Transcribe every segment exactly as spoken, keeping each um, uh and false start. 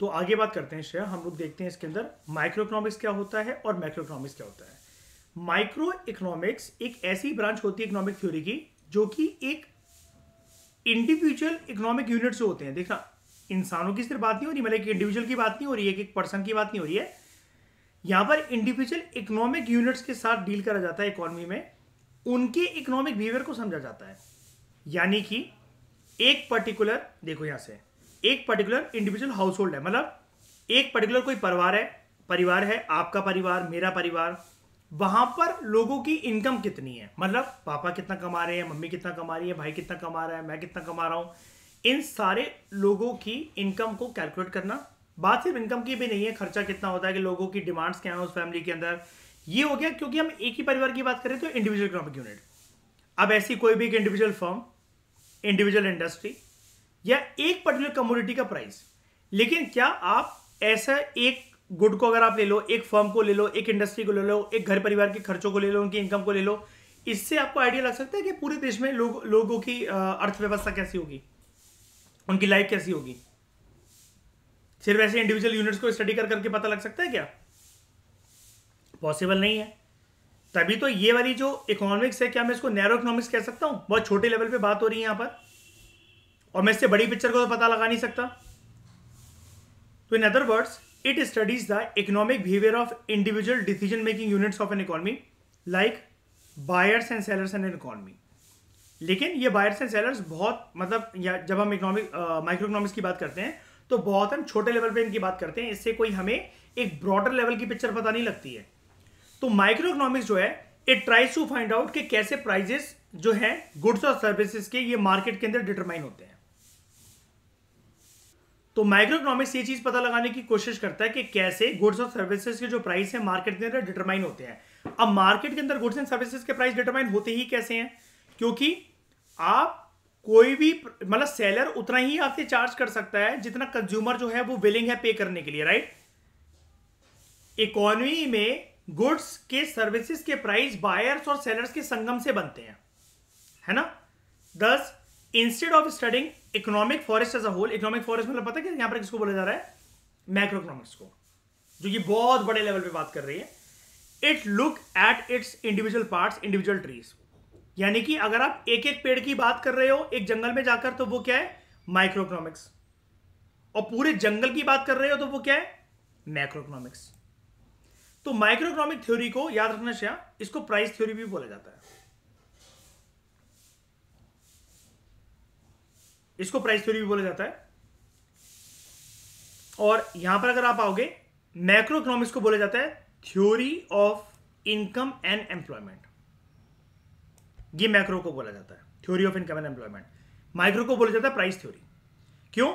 तो आगे बात करते हैं श्रेया, हम लोग देखते हैं इसके अंदर माइक्रो इकोनॉमिक्स क्या होता है और मैक्रो इकोनॉमिक्स क्या होता है। माइक्रो इकोनॉमिक्स एक ऐसी ब्रांच होती है इकोनॉमिक थ्योरी की जो कि एक इंडिविजुअल इकोनॉमिक यूनिट से होते हैं। देखना, इंसानों की सिर्फ बात नहीं हो रही, मतलब इंडिविजुअल की बात नहीं हो रही है, एक पर्सन की बात नहीं हो रही है, यहाँ पर इंडिविजुअल इकोनॉमिक यूनिट्स के साथ डील करा जाता है इकोनॉमी में, उनके इकोनॉमिक बिहेवियर को समझा जाता है। यानी कि एक पर्टिकुलर, देखो यहाँ से, एक पर्टिकुलर इंडिविजुअल हाउस होल्ड है, मतलब एक पर्टिकुलर कोई परिवार है, परिवार है आपका परिवार, मेरा परिवार, वहाँ पर लोगों की इनकम कितनी है, मतलब पापा कितना कमा रहे हैं, मम्मी कितना कमा रही है, भाई कितना कमा रहा है, मैं कितना कमा रहा हूँ, इन सारे लोगों की इनकम को कैलकुलेट करना। बात सिर्फ इनकम की भी नहीं है, खर्चा कितना होता है, कि लोगों की डिमांड्स क्या है उस फैमिली के अंदर, ये हो गया क्योंकि हम एक ही परिवार की बात करें तो इंडिविजुअल इकोनॉमिक यूनिट। अब ऐसी कोई भी एक इंडिविजुअल फर्म, इंडिविजुअल इंडस्ट्री या एक पर्टिकुलर कमोडिटी का प्राइस, लेकिन क्या आप ऐसा एक गुड को अगर आप ले लो, एक फर्म को ले लो, एक इंडस्ट्री को ले लो, एक घर परिवार के खर्चों को ले लो, उनकी इनकम को ले लो, इससे आपको आइडिया लग सकता है कि पूरे देश में लोग लोगों की अर्थव्यवस्था कैसी होगी, उनकी लाइफ कैसी होगी। सिर्फ ऐसे इंडिविजुअल यूनिट्स को स्टडी कर करके पता लग सकता है क्या? पॉसिबल नहीं है। तभी तो ये वाली जो इकोनॉमिक्स है, क्या मैं इसको नैरो इकोनॉमिक्स कह सकता हूँ? बहुत छोटे लेवल पे बात हो रही है यहाँ पर, और मैं इससे बड़ी पिक्चर को तो पता लगा नहीं सकता। तो in other words, it studies the economic behaviour of individual decision making units of an economy like buyers and sellers and an economy. लेकिन ये बायर्स एंड सेलर्स बहुत, मतलब जब हम इकोनॉमिक माइक्रो इकोनॉमिक्स की बात करते हैं तो बहुत हम छोटे लेवल पे इनकी बात करते हैं, इससे कोई हमें एक ब्रॉडर लेवल की पिक्चर पता नहीं लगती है। तो माइक्रो इकोनॉमिक्स जो है, it tries to find out कि कैसे प्राइजेस जो है गुड्स और सर्विसेज के, ये मार्केट के अंदर डिटरमाइन होते हैं। तो माइक्रो इकोनॉमिक्स ये चीज पता लगाने की कोशिश करता है कि कैसे गुड्स और सर्विसेज के जो प्राइस है मार्केट के अंदर डिटरमाइन होते हैं। अब मार्केट के अंदर गुड्स एंड सर्विसेज के प्राइस डिटरमाइन होते ही कैसे हैं? क्योंकि आप कोई भी, मतलब सेलर उतना ही आपसे चार्ज कर सकता है जितना कंज्यूमर जो है वो विलिंग है पे करने के लिए, राइट? इकोनॉमी में गुड्स के, सर्विसेज के प्राइस बायर्स और सेलर्स के संगम से बनते हैं, है ना? Thus, instead of studying economic forest as a whole, economic forest मतलब पता है कि यहां पर किसको बोला जा रहा है? मैक्रो इकोनॉमिक्स को, जो कि बहुत बड़े लेवल पे बात कर रही है। It look at its individual parts, individual trees. यानी कि अगर आप एक एक पेड़ की बात कर रहे हो एक जंगल में जाकर, तो वो क्या है? Micro economics. और पूरे जंगल की बात कर रहे हो तो वो क्या है? Macro economics. तो माइक्रो इकोनॉमिक थ्योरी को याद रखना चाहिए, इसको प्राइस थ्योरी भी बोला जाता है, इसको प्राइस थ्योरी भी बोला जाता है। और यहां पर अगर आप आओगे, मैक्रो इकोनॉमिक्स को बोला जाता है theory of income and employment, ये मैक्रो को बोला जाता है theory of income and employment. Micro को बोला जाता है प्राइस थ्योरी। क्यों?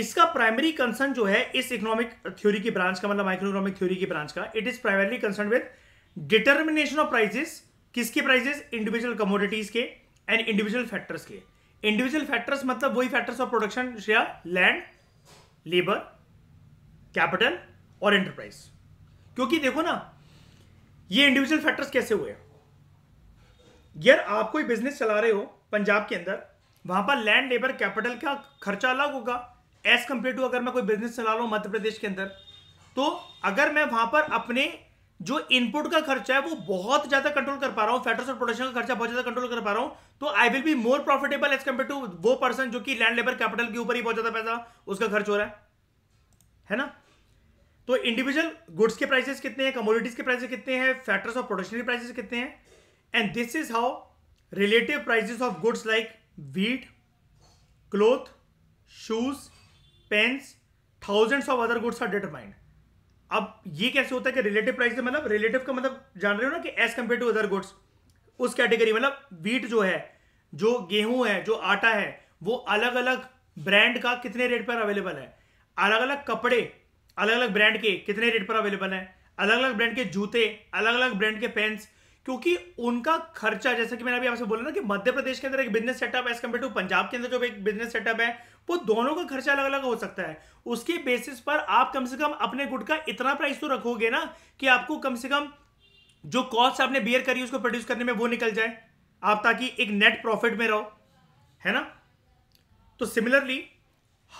इसका प्राइमरी कंसर्न जो है इस इकोनॉमिक थ्योरी की ब्रांच का, मतलब माइक्रो इकोनॉमिक थ्योरी की ब्रांच का, it is primarily concern with determination of prices. किसके प्राइजेस? इंडिविजुअल कमोडिटीज के एंड इंडिविजुअल फैक्टर्स के। इंडिविजुअल फैक्टर्स मतलब वही factors of production, share, land, labour, capital और एंटरप्राइज। क्योंकि देखो ना, ये इंडिविजुअल फैक्टर्स कैसे हुए यार? आप कोई बिजनेस चला रहे हो पंजाब के अंदर, वहां पर लैंड, लेबर, कैपिटल का खर्चा अलग होगा एज कंपेयर टू अगर मैं कोई बिजनेस चला रहा हूं मध्य प्रदेश के अंदर। तो अगर मैं वहां पर अपने जो इनपुट का खर्चा है वो बहुत ज्यादा कंट्रोल कर पा रहा हूं, फैक्टर्स ऑफ प्रोडक्शन का खर्चा बहुत ज्यादा कंट्रोल कर पा रहा हूं, तो I will be more profitable as compare to वो पर्सन जो कि लैंड, लेबर, कैपिटल के ऊपर ही बहुत ज्यादा पैसा उसका खर्च हो रहा है, है ना? तो इंडिविजुअल गुड्स के प्राइसेस कितने हैं, कमोडिटीज के प्राइसेस कितने हैं, फैक्टर्स ऑफ प्रोडक्शन के प्राइसेस कितने हैं, and this is how relative prices of goods like wheat, cloth, shoes, pens, thousands of other goods are determined। अब ये कैसे होता है कि relative price मतलब relative का मतलब जान रहे हो ना, कि as compared to other goods, उस कैटेगरी मतलब wheat जो है, जो गेहूं है, जो आटा है, वो अलग अलग ब्रांड का कितने रेट पर अवेलेबल है, अलग अलग कपड़े अलग अलग ब्रांड के कितने रेट पर अवेलेबल है, अलग अलग ब्रांड के जूते, अलग अलग ब्रांड के पेन्स, क्योंकि उनका खर्चा, जैसे कि मैंने अभी आपसे बोला ना कि मध्य प्रदेश के अंदर एक बिजनेस सेटअप है एज कम्पेयर टू पंजाब के अंदर जो एक बिजनेस सेटअप है, वो दोनों का खर्चा अलग अलग हो सकता है। उसके बेसिस पर आप कम से कम अपने गुड का इतना प्राइस तो रखोगे ना कि आपको कम से कम जो कॉस्ट आपने बियर करी उसको प्रोड्यूस करने में वो निकल जाए आप, ताकि एक नेट प्रॉफिट में रहो, है ना? तो सिमिलरली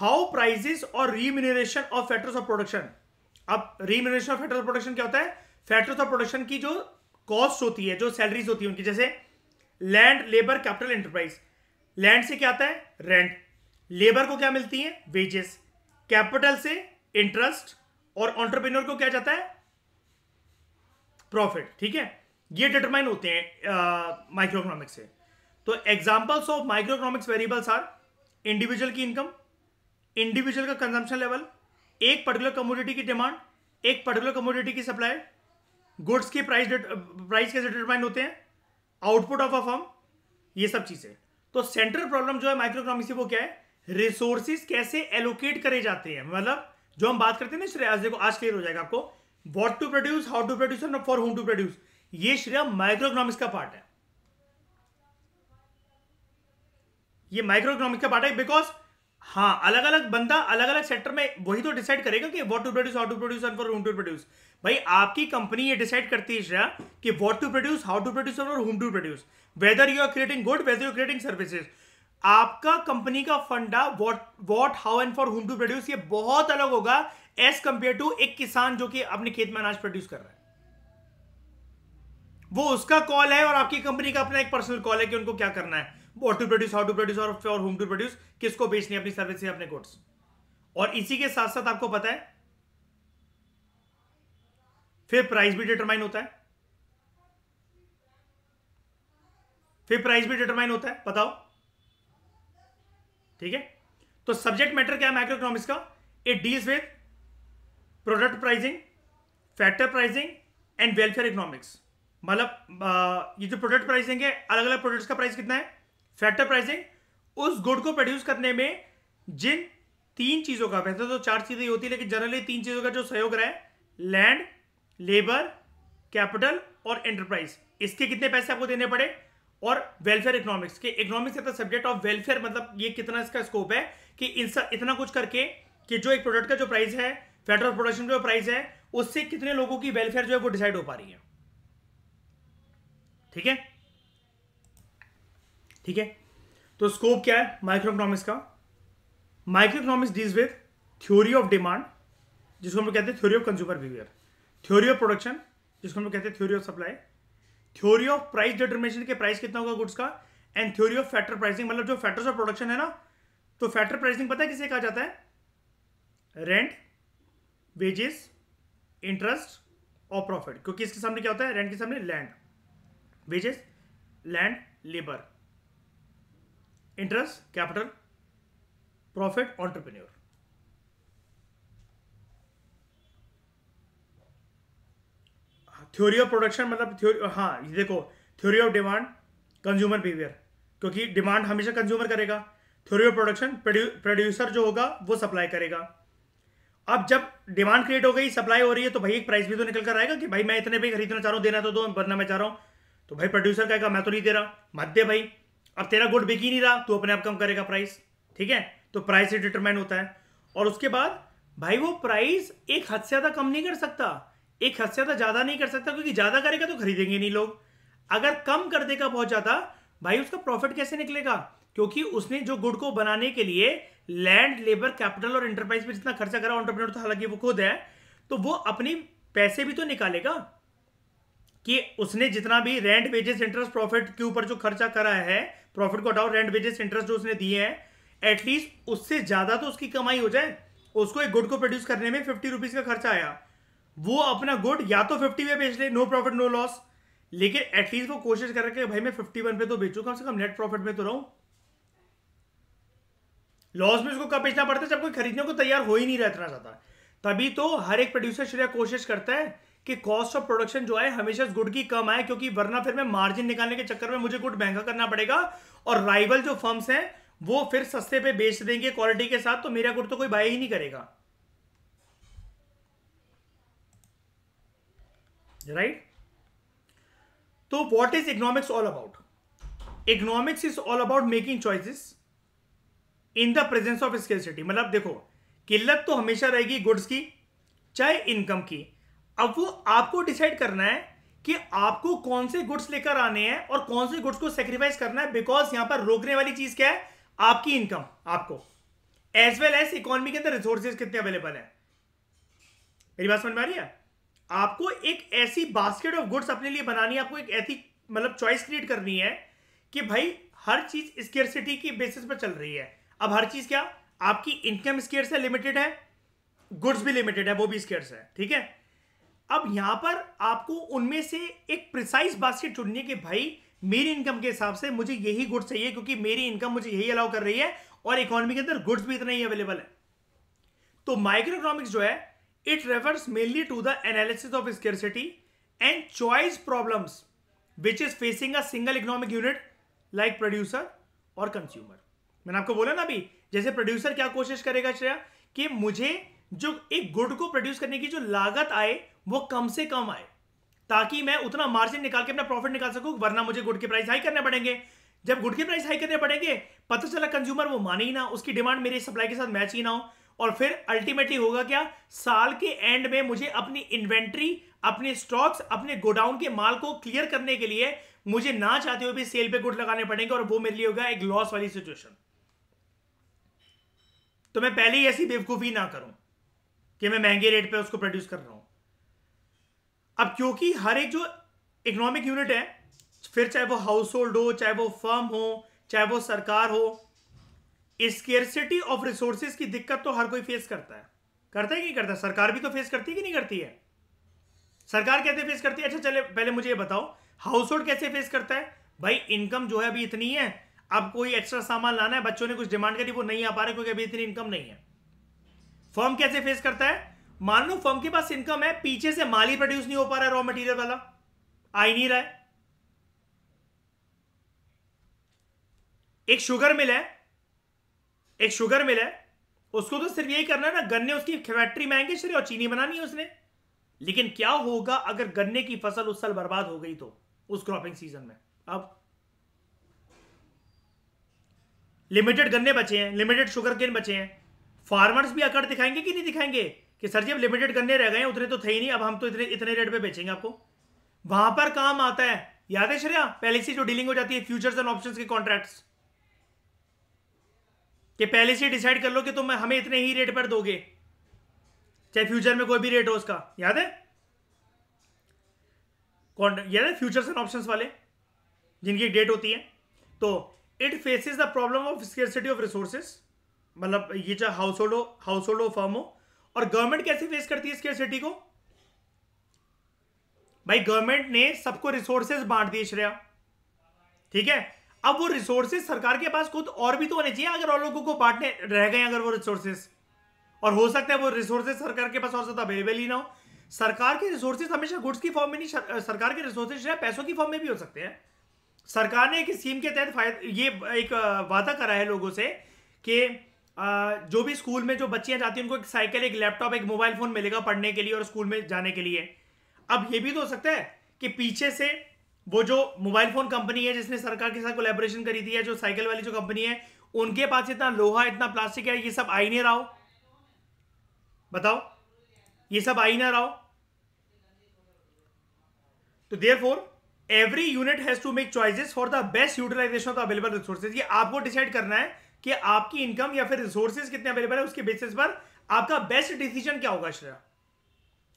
हाउ प्राइसेस और remuneration of factors of production. अब remuneration of factors of production क्या होता है? फैक्टर्स ऑफ प्रोडक्शन की जो कॉस्ट होती है, जो सैलरीज होती है उनकी, जैसे land, labour, capital, enterprise. Land से क्या आता है? रेंट। लेबर को क्या मिलती है? वेजेस। कैपिटल से इंटरेस्ट और एंटरप्रेन्योर को क्या जाता है? प्रॉफिट। ठीक है, ये डिटरमाइन होते हैं माइक्रो इकोनॉमिक्स से। तो examples of micro economics variables are individual की इनकम, इंडिविजुअल का कंजम्पशन लेवल, एक पर्टिकुलर कमोडिटी की डिमांड, एक पर्टिकुलर कमोडिटी की सप्लाई, गुड्स के प्राइस प्राइस कैसे डिटरमाइन होते हैं, आउटपुट ऑफ अ फर्म, ये सब चीजें। तो सेंट्रल प्रॉब्लम जो है माइक्रो इकोनॉमिक्स की वो क्या है? रिसोर्सेज कैसे एलोकेट करे जाते हैं। मतलब जो हम बात करते हैं ना श्रेय, देखो आज क्लियर हो जाएगा आपको, what to produce, how to produce and for whom to produce, ये श्रेय माइक्रो इकोनॉमिक्स का पार्ट है। ये माइक्रो इकोनॉमिक्स का पार्ट है बिकॉज हाँ, अलग अलग बंदा अलग अलग सेक्टर में वही तो डिसाइड करेगा कि what to produce, how to produce and for whom to produce. भाई आपकी कंपनी ये डिसाइड करती है श्रेया कि what to produce, how to produce और whom to produce, whether you are creating good, whether you are creating services. आपका company का फंडा what what how and for whom to produce ये बहुत अलग होगा एज कंपेयर टू एक किसान जो कि अपने खेत में अनाज प्रोड्यूस कर रहा है। वो उसका कॉल है और आपकी कंपनी का अपना एक पर्सनल कॉल है कि उनको क्या करना है, what to produce, how to produce और फॉर होम टू प्रोड्यूस, किसको बेचनी है अपनी सर्विसेज, अपने गुड्स। और इसी के साथ साथ आपको पता है फिर प्राइस भी डिटरमाइन होता है, फिर प्राइस भी डिटरमाइन होता है, बताओ। ठीक है, तो सब्जेक्ट मैटर क्या है माइक्रो इकोनॉमिक्स का? It deals with product pricing, factor pricing and welfare economics. मतलब ये जो प्रोडक्ट प्राइसिंग है, अलग अलग प्रोडक्ट्स का प्राइस कितना है, फैक्टर प्राइसिंग उस गुड को प्रोड्यूस करने में जिन तीन चीजों का, वैसे तो चार चीजें होती है लेकिन जनरली तीन चीजों का जो सहयोग रहा है, लैंड, लेबर, कैपिटल और एंटरप्राइज, इसके कितने पैसे आपको देने पड़े। और वेलफेयर इकोनॉमिक्स के, इकोनॉमिक्स का सब्जेक्ट ऑफ वेलफेयर, मतलब ये कितना इसका स्कोप है कि इतना कुछ करके कि जो एक प्रोडक्ट का जो प्राइस है, फैक्टर ऑफ प्रोडक्शन का जो प्राइस है, उससे कितने लोगों की वेलफेयर जो है वो डिसाइड हो पा रही है। ठीक है, ठीक है, तो स्कोप क्या है माइक्रो इकोनॉमिक्स का? Micro economics deals with theory of demand जिसको हम लोग कहते हैं theory of consumer behaviour, theory of production जिसको हम लोग कहते हैं theory of supply, theory of price determination के प्राइस कितना होगा गुड्स का, and theory of factor pricing. मतलब जो फैक्टर्स ऑफ प्रोडक्शन है ना, तो फैक्टर प्राइसिंग पता है किसे कहा जाता है? रेंट, वेजेस, इंटरेस्ट और प्रॉफिट। क्योंकि इसके सामने क्या होता है? रेंट के सामने land, wages, land, labour, interest, capital, profit, entrepreneur. Theory of production मतलब थ्योरी, हाँ ये देखो, theory of demand consumer behaviour, क्योंकि डिमांड हमेशा कंज्यूमर करेगा। थ्योरी ऑफ प्रोडक्शन प्रोड्यूसर जो होगा वो सप्लाई करेगा। अब जब डिमांड क्रिएट हो गई, सप्लाई हो रही है, तो भाई एक प्राइस भी तो निकल कर आएगा कि भाई मैं इतने पे खरीदना चाह रहा हूँ, देना तो दो, वरना मैं चाह रहा हूँ। तो भाई प्रोड्यूसर कहेगा मैं तो नहीं दे रहा, मत दे भाई, अब तेरा गुड बिक ही नहीं रहा, तू अपने आप कम करेगा प्राइस। ठीक है, तो प्राइस से डिटरमाइन होता है। और उसके बाद भाई वो प्राइस एक हद से ज़्यादा कम नहीं कर सकता, एक हद से ज्यादा नहीं कर सकता, क्योंकि ज्यादा करेगा तो खरीदेंगे नहीं लोग। अगर कम कर देगा बहुत ज्यादा, भाई उसका प्रॉफिट कैसे निकलेगा? क्योंकि उसने जो गुड को बनाने के लिए लैंड, लेबर, कैपिटल और एंटरप्राइज पे जितना खर्चा करा, एंटरप्रेन्योर तो हालांकि वो खुद है, तो वो अपने पैसे भी तो निकालेगा कि उसने जितना भी रेंट, वेजेस, इंटरेस्ट, प्रॉफिट के ऊपर जो खर्चा करा है, प्रॉफिट को हटाओ रेंट, वेजेस, इंटरेस्ट जो उसने दिए हैं, एटलीस्ट उससे ज्यादा तो उसकी कमाई हो जाए। उसको एक गुड को प्रोड्यूस करने में फिफ्टी रुपीज का खर्चा आया, वो अपना गुड या तो फिफ्टी में बेच ले, नो प्रॉफिट नो लॉस, लेकिन एटलीस्ट वो कोशिश कर रहा है कि भाई मैं फिफ्टी वन पे तो बेचू, कम से कम नेट प्रॉफिट में तो रहूं। लॉस में उसको कब बेचना पड़ता है? जब कोई खरीदने को तैयार हो ही नहीं रहना चाहता। तभी तो हर एक प्रोड्यूसर श्रेय कोशिश करता है कि कॉस्ट ऑफ प्रोडक्शन जो है हमेशा इस गुड की कम आए, क्योंकि वरना फिर मैं मार्जिन निकालने के चक्कर में मुझे गुड महंगा करना पड़ेगा और राइवल जो फर्म्स हैं वो फिर सस्ते पे बेच देंगे क्वालिटी के साथ, तो मेरा गुड तो कोई बाय ही नहीं करेगा। राइट, तो what is economics all about? Economics is all about making choices in the presence of scarcity. मतलब देखो, किल्लत तो हमेशा रहेगी गुड्स की चाहे इनकम की। अब वो आपको डिसाइड करना है कि आपको कौन से गुड्स लेकर आने हैं और कौन से गुड्स को सेक्रीफाइस करना है, बिकॉज यहां पर रोकने वाली चीज क्या है? आपकी इनकम। आपको एज वेल एज इकोनॉमी के अंदर रिसोर्सेज कितने अवेलेबल है। मेरी बात समझ में आ रही है? आपको एक ऐसी बास्केट ऑफ गुड्स अपने लिए बनानी है, आपको एक ऐसी मतलब चॉइस क्रिएट करनी है कि भाई हर चीज स्केर्सिटी की बेसिस पर चल रही है। अब हर चीज क्या, आपकी इनकम स्केर्स है, लिमिटेड है, गुड्स भी लिमिटेड है, वो भी स्केर्स है, ठीक है। अब यहां पर आपको उनमें से एक प्रिसाइज बास्केट चुननी है कि भाई मेरी इनकम के हिसाब से मुझे यही गुड्स चाहिए क्योंकि मेरी इनकम मुझे यही अलाउ कर रही है और इकोनॉमी के अंदर गुड्स भी इतना ही अवेलेबल है। तो माइक्रो इकोनॉमिक्स जो है it refers mainly to the analysis of scarcity and choice problems which is facing a single economic unit like producer और कंज्यूमर। मैंने आपको बोला ना अभी, जैसे प्रोड्यूसर क्या कोशिश करेगा श्रेया कि मुझे जो एक गुड को प्रोड्यूस करने की जो लागत आए वो कम से कम आए ताकि मैं उतना मार्जिन निकाल के अपना प्रॉफिट निकाल सकूं, वरना मुझे गुड के प्राइस हाई करने पड़ेंगे। जब गुड के प्राइस हाई करने पड़ेंगे पता चला कंज्यूमर वो माने ही ना, उसकी डिमांड मेरी सप्लाई के साथ मैच ही ना हो, और फिर अल्टीमेटली होगा क्या, साल के एंड में मुझे अपनी इन्वेंट्री, अपने स्टॉक्स, अपने गोडाउन के माल को क्लियर करने के लिए मुझे ना चाहते हुए भी सेल पे गुड लगाने पड़ेंगे और वो मेरे लिए होगा एक लॉस वाली सिचुएशन। तो मैं पहले ही ऐसी बेवकूफी ना करूं कि मैं महंगे रेट पे उसको प्रोड्यूस कर रहा हूं। अब क्योंकि हर एक जो इकोनॉमिक यूनिट है, फिर चाहे वो हाउस होल्ड हो, चाहे वो फर्म हो, चाहे वो सरकार हो, स्केर्सिटी ऑफ रिसोर्सेज की दिक्कत तो हर कोई फेस करता है। करता है कि नहीं करता? सरकार भी तो फेस करती है कि नहीं करती है? सरकार कैसे फेस करती है? अच्छा चले पहले मुझे ये बताओ हाउस होल्ड कैसे फेस करता है? भाई इनकम जो है अभी इतनी है, अब कोई एक्स्ट्रा सामान लाना है, बच्चों ने कुछ डिमांड करी वो नहीं आ पा रहा क्योंकि अभी इतनी इनकम नहीं है। फर्म कैसे फेस करता है? मान लो फर्म के पास इनकम है, पीछे से माल ही प्रोड्यूस नहीं हो पा रहा, रॉ मटेरियल वाला आ ही नहीं रहा है। एक शुगर मिल है, एक शुगर मिल है, उसको तो सिर्फ यही करना है ना, गन्ने उसकी फैक्ट्री में आएंगे श्रेय और चीनी बनानी है उसने। लेकिन क्या होगा अगर गन्ने की फसल उस साल बर्बाद हो गई तो उस क्रॉपिंग सीजन में? अब लिमिटेड गन्ने बचे हैं, लिमिटेड शुगर केन बचे हैं, फार्मर्स भी अकड़ दिखाएंगे कि नहीं दिखाएंगे कि सर जी अब लिमिटेड गन्ने रह गए हैं, उतने तो थे ही नहीं, अब हम तो इतने इतने रेट पे बेचेंगे आपको। वहां पर काम आता है, याद है श्रेया, पहले से जो डीलिंग हो जाती है फ्यूचर्स एंड ऑप्शंस के कॉन्ट्रैक्ट्स के, पहले से डिसाइड कर लो कि तुम हमें इतने ही रेट पर दोगे चाहे फ्यूचर में कोई भी रेट हो उसका, याद है? कौन याद है फ्यूचर्स एंड ऑप्शंस वाले जिनकी डेट होती है। तो it faces the problem of scarcity of resources, मतलब ये चाहे हाउस होल्ड हो, हाउस होल्ड हो, फर्म हो। और गवर्नमेंट कैसे फेस करती है स्केर्सिटी को? भाई गवर्नमेंट ने सबको रिसोर्सेज बांट दिए श्रेया, ठीक है। अब वो रिसोर्सेज सरकार के पास खुद और भी तो होने चाहिए अगर और लोगों को बांटने रह गए अगर वो रिसोर्सेज, और हो सकता है वो रिसोर्सेज सरकार के पास और ज्यादा अवेलेबल ही ना हो। सरकार के रिसोर्सेज हमेशा गुड्स की फॉर्म में नहीं, सरकार के रिसोर्सेज पैसों की फॉर्म में भी हो सकते हैं। सरकार ने एक स्कीम के तहत ये एक वादा करा है लोगों से कि जो भी स्कूल में जो बच्चियां जाती हैं उनको एक साइकिल, एक लैपटॉप, एक मोबाइल फोन मिलेगा पढ़ने के लिए और स्कूल में जाने के लिए। अब ये भी तो हो सकता है कि पीछे से वो जो मोबाइल फोन कंपनी है जिसने सरकार के साथ कोलैबोरेशन करी थी, जो साइकिल वाली जो कंपनी है, उनके पास इतना लोहा, इतना प्लास्टिक है, ये सब आई नहीं रहा हो। बताओ ये सब आई ना रहा हो। तो therefore every unit has to make choices for the best utilisation of the available resources. ये आपको डिसाइड करना है कि आपकी इनकम या फिर रिसोर्सेज कितने अवेलेबल है, उसके बेसिस पर आपका बेस्ट डिसीजन क्या होगा श्रेया,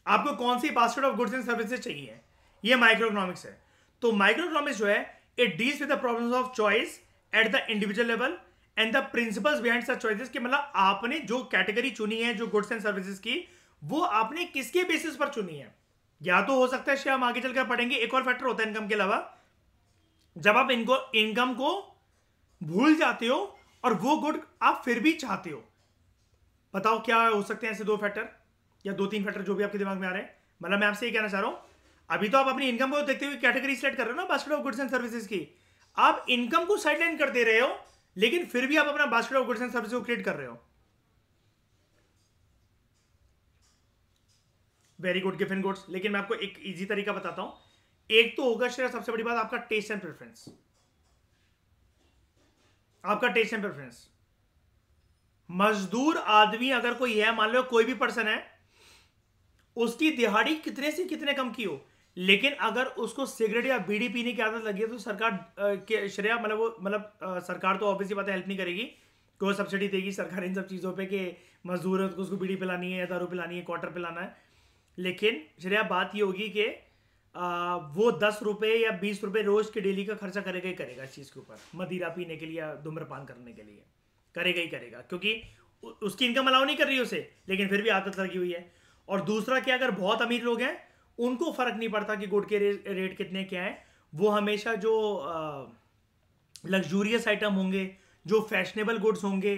आपको कौन सी basket of goods and services चाहिए। ये माइक्रो इकोनॉमिक्स है। तो माइक्रो इकोनॉमिक्स जो है it deals with the problems of choice at the individual level and the principles behind such choices, कि मतलब आपने जो कैटेगरी चुनी है जो गुड्स एंड सर्विसेज की, वो आपने किसके बेसिस पर चुनी है। या तो हो सकता है श्रेया हम आगे चलकर पढ़ेंगे, एक और फैक्टर होता है इनकम के अलावा, जब आप इनको इनकम को भूल जाते हो और वो गुड आप फिर भी चाहते हो। बताओ क्या हो सकते हैं ऐसे दो फैक्टर या दो तीन फैक्टर जो भी आपके दिमाग में आ रहे हैं। मतलब मैं आपसे ये कहना चाह रहा हूं, अभी तो आप अपनी इनकम को देखते हुए कैटेगरी सिलेक्ट कर रहे हो ना basket of goods and services की, आप इनकम को साइडलाइन कर दे रहे हो लेकिन फिर भी आप अपना basket of goods and services को क्रिएट कर रहे हो। Very good given goods. लेकिन मैं आपको एक इजी तरीका बताता हूं। एक तो होगा श्रेया सबसे बड़ी बात आपका टेस्ट एंड प्रेफरेंस, आपका टेस्ट एंड प्रेफरेंस। मजदूर आदमी अगर कोई है, मान लो कोई भी पर्सन है, उसकी दिहाड़ी कितने से कितने कम की हो, लेकिन अगर उसको सिगरेट या बीड़ी पीने की आदत लगी है तो सरकार के श्रेया मतलब वो मतलब सरकार तो ऑब्वियसली बात है हेल्प नहीं करेगी, को सब्सिडी देगी सरकार इन सब चीज़ों पे कि मजदूर है तो उसको बीड़ी पिलानी है या दारू पिलानी है, क्वार्टर पिलाना है। लेकिन श्रेया बात ये होगी कि वो दस रुपये या बीस रुपये रोज़ के डेली का खर्चा करेगा ही करेगा इस चीज़ के ऊपर, मदिरा पीने के लिए या धूम्रपान करने के लिए करेगा ही करेगा, क्योंकि उसकी इनकम अलाउ नहीं कर रही उसे, लेकिन फिर भी आदत लगी हुई है। और दूसरा क्या, अगर बहुत अमीर लोग हैं उनको फ़र्क नहीं पड़ता कि गुड़ के रेट कितने क्या हैं, वो हमेशा जो लग्जूरियस आइटम होंगे, जो फैशनेबल गुड्स होंगे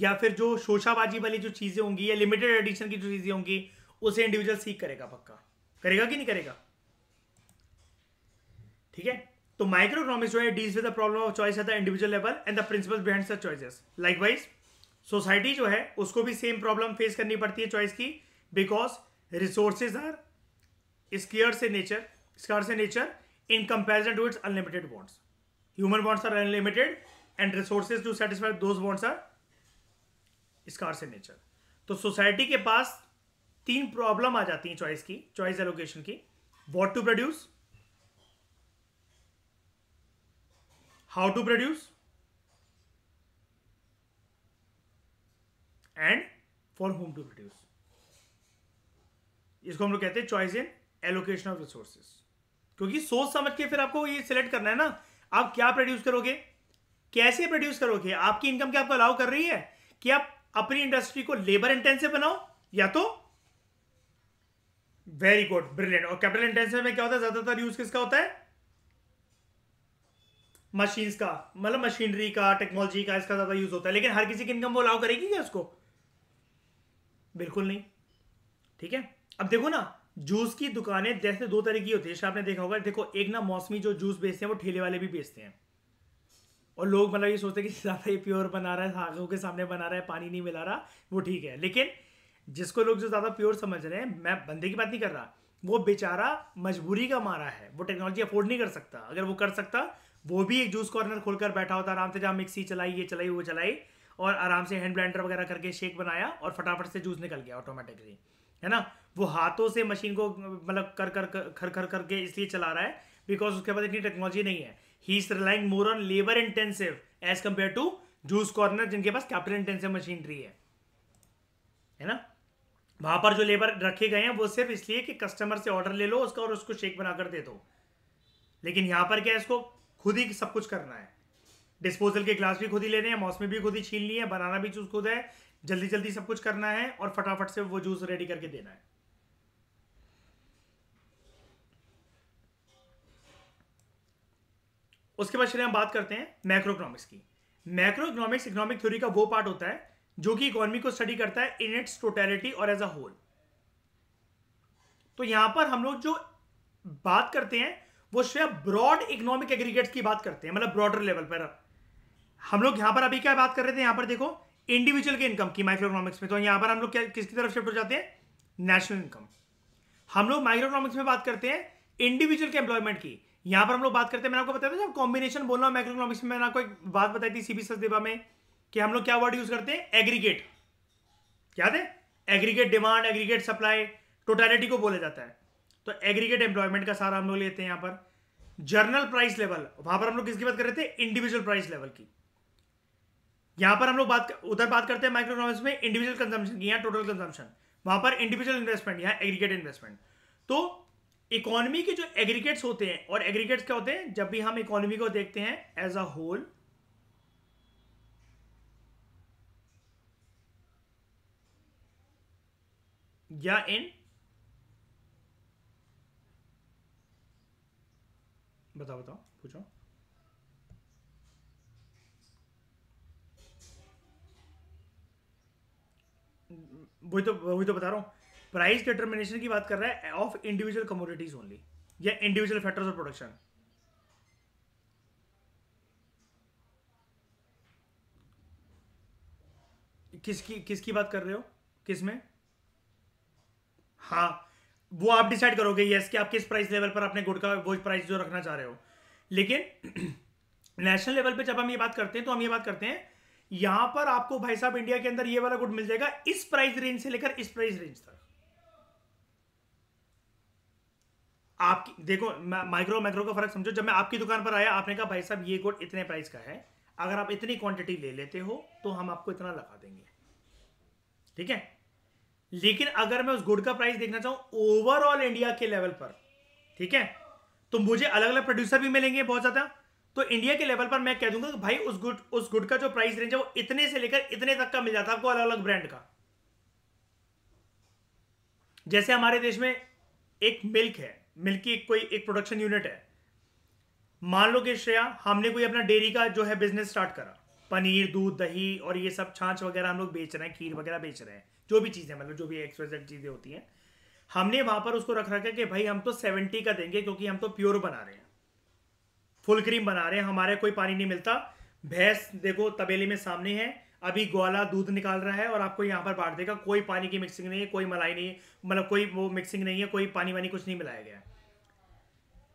या फिर जो शोशाबाजी वाली जो चीज़ें होंगी या लिमिटेड एडिशन की जो चीज़ें होंगी उसे इंडिविजुअल सीख करेगा, पक्का करेगा कि नहीं करेगा। ठीक है, तो माइक्रो इकोनॉमिक्स जो है deals with the problem of choice at the individual level and the principles behind such choices. Likewise society जो है उसको भी सेम प्रॉब्लम फेस करनी पड़ती है चॉइस की, because resources are scarce in nature scarce in nature in comparison to its unlimited bonds. Human bonds are unlimited and resources to satisfy those wants are scarce in nature. तो society के पास तीन problem आ जाती हैं choice की, choice allocation की, what to produce, how to produce and for whom to produce. इसको हम लोग कहते हैं choice in allocation of resources, क्योंकि सोच समझ के फिर आपको ये सिलेक्ट करना है ना, आप क्या प्रोड्यूस करोगे, कैसे प्रोड्यूस करोगे, आपकी इनकम क्या आपको अलाउ कर रही है कि आप अपनी इंडस्ट्री को लेबर इंटेंसिव बनाओ या तो वेरी गुड ब्रिलियंट। और कैपिटल इंटेंसिव में क्या होता है, ज्यादातर यूज किसका होता है, मशीन्स का, मतलब मशीनरी का, टेक्नोलॉजी का, इसका ज्यादा यूज होता है। लेकिन हर किसी की इनकम वो अलाउ करेगी क्या उसको, बिल्कुल नहीं। ठीक है, अब देखो ना जूस की दुकानें जैसे दो तरह की होती है, आपने देखा होगा, देखो एक ना मौसमी जो जूस बेचते हैं वो ठेले वाले भी बेचते हैं, और लोग मतलब ये सोचते हैं कि ज़्यादा ये प्योर बना रहा है, धागों के सामने बना रहा है, पानी नहीं मिला रहा, वो ठीक है। लेकिन जिसको लोग जो ज़्यादा प्योर समझ रहे हैं, मैं बंदे की बात नहीं कर रहा, वो बेचारा मजबूरी का मारा है, वो टेक्नोलॉजी अफोर्ड नहीं कर सकता। अगर वो कर सकता वो भी एक जूस कॉर्नर खोलकर बैठा होता आराम से, जहाँ मिक्सी चलाई, ये चलाई, वो चलाई, और आराम से हैंड ब्लेंडर वगैरह करके शेक बनाया और फटाफट से जूस निकल गया ऑटोमेटिकली, है ना। वो हाथों से मशीन को मतलब कर कर खर खर करके इसलिए चला रहा है बिकॉज उसके पास इतनी टेक्नोलॉजी नहीं है। He is relying more on labor intensive as compared to juice corner जिनके पास capital intensive machinery है, है ना। वहाँ पर जो लेबर रखे गए हैं वो सिर्फ इसलिए कि कस्टमर से ऑर्डर ले लो उसका और उसको शेक बनाकर दे दो, लेकिन यहाँ पर क्या है, इसको खुद ही सब कुछ करना है, डिस्पोजल के ग्लास भी खुद ही लेने हैं, मौसमी भी खुद ही छीलनी है, बनाना भी जूस खुद है, जल्दी जल्दी सब कुछ करना है और फटाफट से वो जूस रेडी करके देना है। उसके बाद चलिए हम बात करते हैं मैक्रो इकोनॉमिक्स की। मैक्रो इकोनॉमिक्स इकोनॉमिक थ्योरी का वो पार्ट होता है जो कि इकोनॉमी को स्टडी करता है इन इट्स टोटलिटी और एज अ होल। तो यहां पर हम लोग जो बात करते हैं वो सिर्फ ब्रॉड इकोनॉमिक एग्रीगेट्स की बात करते हैं, मतलब ब्रॉडर लेवल पर। हम लोग यहां पर अभी क्या बात कर रहे थे, यहां पर देखो इंडिविजुअल के इनकम की माइक्रो इकोनॉमिक्स में, तो यहां पर हम लोग किसकी तरफ शिफ्ट हो जाते हैं, नेशनल इनकम। हम लोग माइक्रो इकोनॉमिक्स में बात करते हैं इंडिविजुअल के एम्प्लॉयमेंट की, यहां पर हम लोग बात करते हैं, मैंने आपको बताया था जब कॉम्बिनेशन बोल रहा हूं मैक्रो इकोनॉमिक्स में, मैंने आपको एक बात बताई थी सीबी सचदेवा में कि हम लोग क्या वर्ड यूज करते हैं, एग्रीगेट, याद है, aggregate demand, aggregate supply, totality को बोला जाता है। तो एग्रीगेट एम्प्लॉयमेंट का सारा हम लोग लेते हैं। यहां पर जनरल प्राइस लेवल, वहां पर हम लोग किसकी बात कर रहे थे, इंडिविजुअल प्राइस लेवल की। यहां पर हम लोग बात उधर बात करते हैं माइक्रो इकोनॉमिक्स में इंडिविजुअल कंजम्पशन की, यहां टोटल कंजम्पशन, वहां पर इंडिविजुअल इन्वेस्टमेंट, यहां एग्रीगेट इन्वेस्टमेंट। तो इकोनॉमी के जो एग्रीगेट्स होते हैं, और एग्रीगेट्स क्या होते हैं, जब भी हम इकोनॉमी को देखते हैं एज अ होल, या इन बताओ बताओ पूछो, वही तो वही तो बता रहा हूं, प्राइस डिटरमिनेशन की बात कर रहा है ऑफ इंडिविजुअल कमोडिटीज ओनली, या इंडिविजुअल फैक्टर्स ऑफ प्रोडक्शन। किसकी किसकी बात कर रहे हो, किस में, हाँ वो आप डिसाइड करोगे यस कि आप किस प्राइस लेवल पर अपने गुड का वो प्राइस जो रखना चाह रहे हो। लेकिन नेशनल लेवल पे जब हम ये बात करते हैं तो हम ये बात करते हैं, यहां पर आपको भाई साहब इंडिया के अंदर ये वाला गुड मिल जाएगा इस प्राइस रेंज से लेकर इस प्राइस रेंज तक। आपकी देखो माइक्रो माइक्रो का फर्क समझो, जब मैं आपकी दुकान पर आया आपने कहा भाई साहब ये गुड इतने प्राइस का है, अगर आप इतनी क्वांटिटी ले लेते हो तो हम आपको इतना लगा देंगे, ठीक है। लेकिन अगर मैं उस गुड का प्राइस देखना चाहूं ओवरऑल इंडिया के लेवल पर, ठीक है, तो मुझे अलग अलग प्रोड्यूसर भी मिलेंगे बहुत ज्यादा, तो इंडिया के लेवल पर मैं कह दूंगा कि भाई उस गुड उस गुड का जो प्राइस रेंज है वो इतने से लेकर इतने तक का मिल जाता है आपको अलग अलग ब्रांड का। जैसे हमारे देश में एक मिल्क है, मिल्क की कोई एक प्रोडक्शन यूनिट है, मान लो कि श्रेया हमने कोई अपना डेयरी का जो है बिजनेस स्टार्ट करा, पनीर दूध दही और ये सब छाछ वगैरह हम लोग बेच रहे हैं, खीर वगैरह बेच रहे हैं, जो भी चीज़ें मतलब जो भी एक्सपेक्टेड चीज़ें होती हैं, हमने वहाँ पर उसको रख रखा है कि भाई हम तो सेवेंटी का देंगे क्योंकि हम तो प्योर बना रहे हैं, फुल क्रीम बना रहे हैं, हमारे कोई पानी नहीं मिलता, भैंस देखो तबेले में सामने है, अभी ग्वाला दूध निकाल रहा है और आपको यहाँ पर बांट देगा, कोई पानी की मिक्सिंग नहीं है, कोई मलाई नहीं है, मतलब कोई वो मिक्सिंग नहीं है, कोई पानी वानी कुछ नहीं मिलाया गया।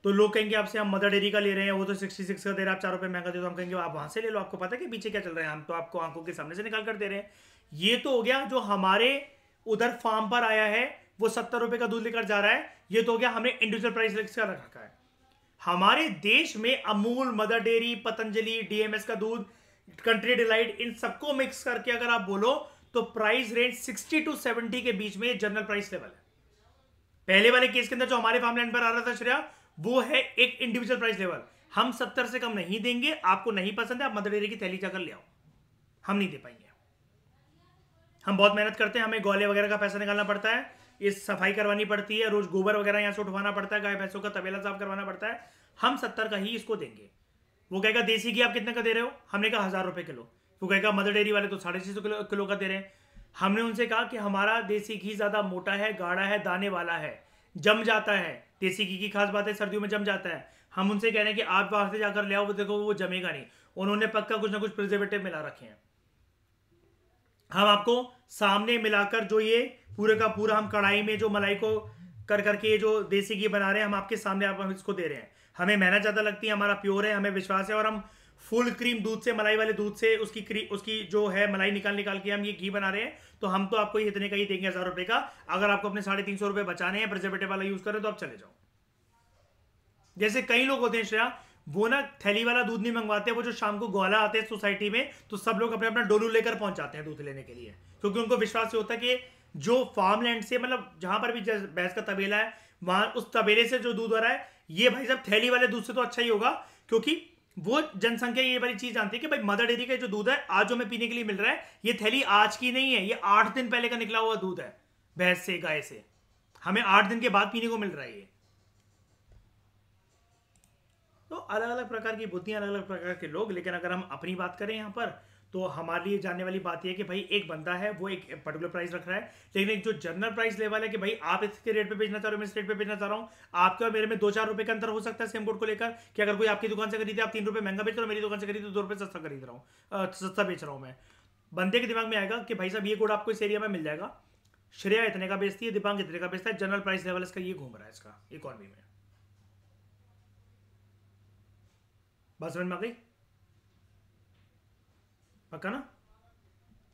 तो लोग कहेंगे आपसे हम मदर डेयरी का ले रहे हैं, वो तो सिक्सटी सिक्स का दे रहा है, आप चार रुपये महंगा दे, तो हम कहेंगे आप वहाँ से ले लो, आपको पता है कि पीछे क्या चल रहा है, हम तो आपको आंखों के सामने से निकाल कर दे रहे हैं। ये तो हो गया जो हमारे उधर फार्म पर आया है वो सत्तर रुपये का दूध लेकर जा रहा है, ये तो हो गया हमने इंडिविजुअल प्राइस लिस्ट का रखा है। हमारे देश में Amul, mother dairy, Patanjali, DMS का दूध, कंट्री डिलाइट, इन सबको मिक्स करके अगर आप बोलो तो price range sixty to seventy के बीच में जनरल प्राइस लेवल है। पहले वाले केस के अंदर जो हमारे फार्मलैंड पर आ रहा था श्रेया, वो है एक इंडिविजुअल प्राइस लेवल, हम सत्तर से कम नहीं देंगे, आपको नहीं पसंद है आप मदर डेयरी की थैली जाकर ले आओ, हम नहीं दे पाएंगे, हम बहुत मेहनत करते हैं, हमें गोले वगैरह का पैसा निकालना पड़ता है, इस सफाई करवानी पड़ती है, रोज गोबर वगैरह यहाँ से उठवाना पड़ता है, गाय भैंसों का तबेला साफ करवाना पड़ता है, हम सत्तर का ही इसको देंगे। वो कहेगा देसी घी आप कितने का दे रहे हो, हमने कहा हज़ार रुपये किलो, वो कहेगा मदर डेयरी वाले तो साढ़े छः सौ किलो किलो का दे रहे हैं, हमने उनसे कहा कि हमारा देसी घी ज़्यादा मोटा है, गाढ़ा है, दाने वाला है, जम जाता है, देसी घी की खास बात है सर्दियों में जम जाता है, हम उनसे कह रहे हैं कि आप बाहर से जाकर ले आओ, वो देखो वो जमेगा नहीं, उन्होंने पक्का कुछ ना कुछ प्रिजर्वेटिव मिला रखे हैं, हम आपको सामने मिलाकर जो ये पूरे का पूरा हम कढ़ाई में जो मलाई को कर करके जो देसी घी बना रहे हैं हम आपके सामने आप हम इसको दे रहे हैं, हमें मेहनत ज़्यादा लगती है, हमारा प्योर है, हमें विश्वास है, और हम फुल क्रीम दूध से मलाई वाले दूध से उसकी क्री उसकी जो है मलाई निकाल निकाल के हम ये घी बना रहे हैं, तो हम तो आपको इतने का ही देंगे हज़ार रुपये का, अगर आपको अपने साढ़े तीन सौ रुपये बचाने हैं प्रिजर्वेटिव वाला यूज़ करें तो आप चले जाओ। जैसे कई लोग होते हैं श्रेया वो ना थैली वाला दूध नहीं मंगवाते, वो जो शाम को ग्वाला आते हैं सोसाइटी में तो सब लोग अपने अपना डोलू लेकर पहुँच जाते हैं दूध लेने के लिए, क्योंकि उनको विश्वास ये होता है कि जो फार्मलैंड से मतलब जहाँ पर भी भैंस का तबेला है वहाँ उस तबेले से जो दूध आ रहा है ये भाई साहब थैली वाले दूध से तो अच्छा ही होगा, क्योंकि वो जनसंख्या ये वाली चीज़ जानती है कि भाई मदर डेयरी का जो दूध है आज जो हमें पीने के लिए मिल रहा है ये थैली आज की नहीं है, ये आठ दिन पहले का निकला हुआ दूध है भैंस से गाय से, हमें आठ दिन के बाद पीने को मिल रहा है ये। तो अलग अलग प्रकार की बुद्धियाँ, अलग अलग प्रकार के लोग, लेकिन अगर हम अपनी बात करें यहाँ पर तो हमारे लिए जानने वाली बात यह है कि भाई एक बंदा है वो एक पर्टिकुलर प्राइस रख रहा है, लेकिन एक जो जनरल प्राइस लेवल है कि भाई आप इसके रेट पे बेचना चाह रहे हो मैं इस रेट पे बेचना चाह रहा हूँ, आपके और मेरे में दो चार रुपये का अंतर हो सकता है सेम गुड को लेकर, कि अगर कोई आपकी दुकान से खरीदे आप तीन रुपये महंगा बेच रहे हो, मेरी दुकान से खरीदे दो रुपये सस्ता खरीद रहा हूँ सस्ता बेच रहा हूँ मैं, बंदे के दिमाग में आएगा कि भाई साहब ये गुड आपको इस एरिया में मिल जाएगा, श्रेया इतने का बेचती है, दीपांक इतने का बेचता है, जनरल प्राइस लेवल इसका ये घूम रहा है इसका इकोनॉमी में। बात समझ में आ गई पक्का ना,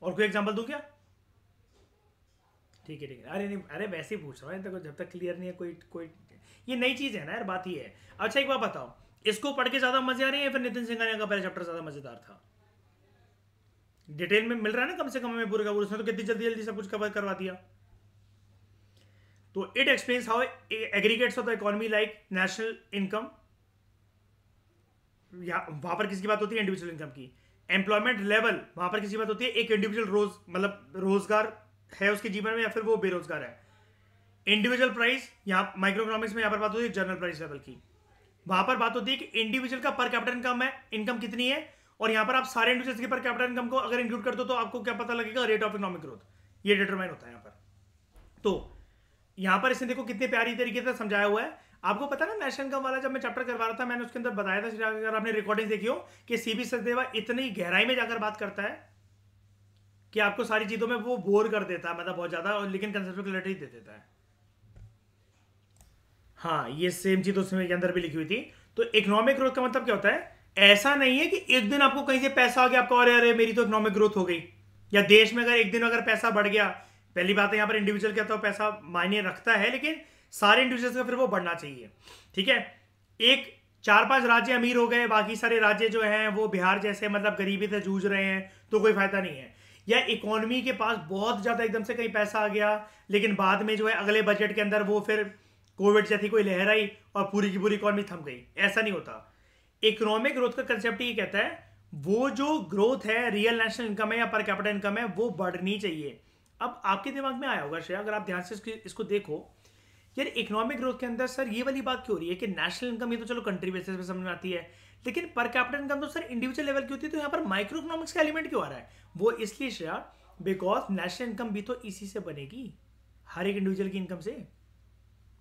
और कोई एग्जांपल दूं क्या? ठीक है ठीक है, अरे नहीं अरे वैसे ही पूछ रहा हूँ, तो जब तक क्लियर नहीं है कोई कोई ये नई चीज़ है ना यार, बात ही है। अच्छा एक बात बताओ, इसको पढ़ के ज़्यादा मजे आ रहे हैं या फिर नितिन सिंघानिया का पहला चैप्टर ज़्यादा मज़ेदार था? डिटेल में मिल रहा है ना कम से कम हमें पूरे का पूरा, उसने तो कितनी जल्दी जल्दी सब कुछ कवर करवा दिया। तो it explains how aggregates of the economy like national income, वहाँ पर किसकी बात होती है? इंडिविजुअल इनकम की। एम्प्लॉयमेंट लेवल, वहाँ पर किसकी बात होती है? एक इंडिविजुअल रोज मतलब रोजगार है उसके जीवन में या फिर वो बेरोजगार है। इंडिविजुअल प्राइस, यहाँ माइक्रो इकोनॉमिक्स में यहाँ पर बात होती है जनरल प्राइस लेवल की, वहाँ पर बात होती है कि इंडिविजुअल का पर कैपिटा इनकम है इनकम कितनी है, और यहाँ पर आप सारे इंडिविजुअल्स की पर कैपिटा इनकम को अगर इंक्लूड कर दो तो आपको क्या पता लगेगा? रेट ऑफ इकोनॉमिक ग्रोथ, ये डिटरमाइन होता है यहाँ पर। तो यहाँ पर इसने देखो कितने प्यारी तरीके से समझाया हुआ है। आपको पता ना नेशनल इनकम वाला जब मैं चैप्टर करवा रहा था मैंने उसके अंदर बताया था, अगर आपने रिकॉर्डिंग देखी हो, कि सीबी सचदेवा इतनी गहराई में जाकर बात करता है कि आपको सारी चीज़ों में वो बोर कर देता है, मतलब बहुत ज़्यादा, और लेकिन कंसेप्ट क्लैरिटी दे देता है। हाँ, ये सेम चीज़ उसमें के अंदर भी लिखी हुई थी। तो इकोनॉमिक ग्रोथ का मतलब क्या होता है? ऐसा नहीं है कि एक दिन आपको कहीं से पैसा आ गया आपको अरे अरे मेरी तो इकोनॉमिक ग्रोथ हो गई, या देश में अगर एक दिन अगर पैसा बढ़ गया। पहली बात है यहाँ पर इंडिविजुअल क्या था पैसा मायने रखता है, लेकिन सारे इंडिविजुअल्स का फिर वो बढ़ना चाहिए, ठीक है। एक चार पांच राज्य अमीर हो गए, बाकी सारे राज्य जो हैं वो बिहार जैसे मतलब गरीबी से जूझ रहे हैं, तो कोई फायदा नहीं है। या इकोनॉमी के पास बहुत ज़्यादा एकदम से कहीं पैसा आ गया, लेकिन बाद में जो है अगले बजट के अंदर वो फिर कोविड जैसी कोई लहर आई और पूरी की पूरी इकोनॉमी थम गई, ऐसा नहीं होता। इकोनॉमिक ग्रोथ का कंसेप्ट ये कहता है वो जो ग्रोथ है रियल नेशनल इनकम है या पर कैपिटा इनकम है वो बढ़नी चाहिए। अब आपके दिमाग में आया होगा श्रेया, अगर आप ध्यान से इसको देखो यार, इकोनॉमिक ग्रोथ के अंदर सर ये वाली बात क्यों हो रही है कि नेशनल इनकम ये तो चलो कंट्री बेसिस पे समझ में आती है, लेकिन पर कैपिटा इनकम तो सर इंडिविजुअल लेवल की होती है, तो यहाँ पर माइक्रो इकोनॉमिक्स का एलिमेंट क्यों आ रहा है? वो इसलिए श्रेया बिकॉज नेशनल इनकम भी तो इसी से बनेगी, हर एक इंडिविजुअल की इनकम से।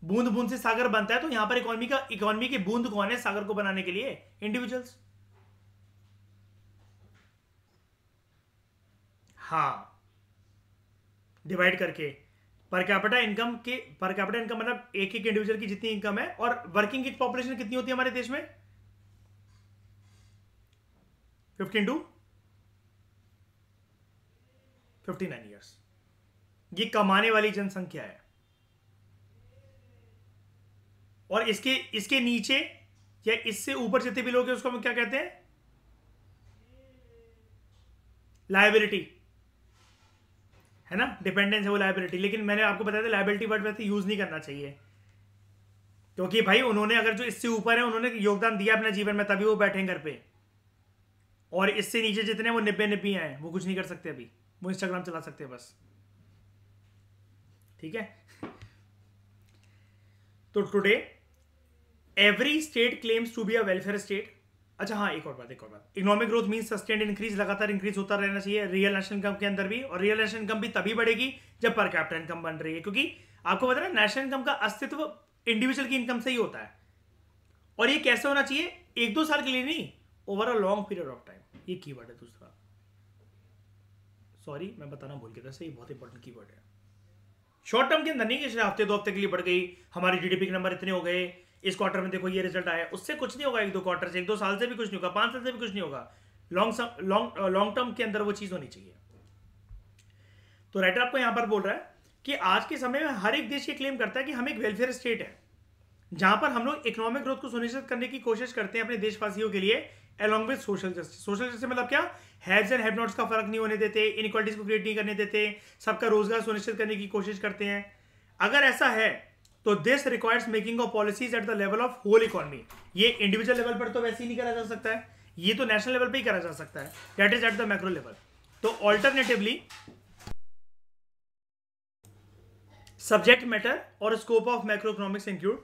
बूंद बूंद से सागर बनता है, तो यहाँ पर इकोनॉमी का इकोनॉमी की बूंद कौन है सागर को बनाने के लिए? इंडिविजुअल्स। हाँ, डिवाइड करके पर कैपिटा इनकम के, पर कैपिटा इनकम मतलब एक एक इंडिविजुअल की जितनी इनकम है, और वर्किंग एज पॉपुलेशन कितनी होती है हमारे देश में? Fifty into fifty nine years, ये कमाने वाली जनसंख्या है। और इसके इसके नीचे या इससे ऊपर जितने भी लोग हैं उसको हम क्या कहते हैं? लायबिलिटी, है ना, डिपेंडेंस है वो लायबिलिटी। लेकिन मैंने आपको बताया था लायबिलिटी वर्ड वैसे यूज नहीं करना चाहिए, क्योंकि भाई उन्होंने अगर जो इससे ऊपर है उन्होंने योगदान दिया अपने जीवन में तभी वो बैठे घर पे, और इससे नीचे जितने वो निब्बे निब्बी हैं वो कुछ नहीं कर सकते, अभी वो इंस्टाग्राम चला सकते हैं बस, ठीक है। तो today every state claims to be a welfare state. अच्छा हाँ, एक और बात एक और बात economic growth mean sustained increase, लगातार इंक्रीज होता रहना चाहिए रियल नेशनल इनकम के अंदर भी, और रियल नेशनल इनकम भी तभी बढ़ेगी जब पर कैपिटा इनकम बन रही है, क्योंकि आपको पता है नेशनल इनकम का अस्तित्व इंडिविजुअल की इनकम से ही होता है। और ये कैसे होना चाहिए? एक दो साल के लिए नहीं, over a long period of time, ये की वर्ड है दूसरा। सॉरी मैं बताना भूल गया था, सही बहुत इंपॉर्टेंट की वर्ड है। शॉर्ट टर्म के अंदर नहीं कि हफ्ते दो हफ्ते के लिए बढ़ गई, हमारे जीडीपी के नंबर इतने हो गए, इस क्वार्टर में देखो ये रिजल्ट आया, उससे कुछ नहीं होगा, एक दो क्वार्टर से, एक दो साल से भी कुछ नहीं होगा, पांच साल से भी कुछ नहीं होगा। लॉन्ग लॉन्ग लॉन्ग टर्म के अंदर वो चीज होनी चाहिए। तो राइटर आपको यहां पर बोल रहा है कि आज के समय में हर एक देश ये क्लेम करता है कि हम एक वेलफेयर स्टेट है, जहां पर हम लोग इकोनॉमिक ग्रोथ को सुनिश्चित करने की कोशिश करते हैं अपने देशवासियों के लिए along with social justice. Social justice मतलब क्या? हैव्स एंड हैव नॉट्स का फर्क नहीं होने देते, इनइक्वालिटीज को क्रिएट नहीं करने देते, सबका रोजगार सुनिश्चित करने की कोशिश करते हैं। अगर ऐसा है तो this requires making of policies at the level of whole economy. ये इंडिविजुअल लेवल पर तो वैसे ही नहीं करा जा सकता है, ये तो नेशनल लेवल पे ही करा जा सकता है, that is at the macro level. तो ऑल्टरनेटिवली सब्जेक्ट मैटर और scope of macro economics include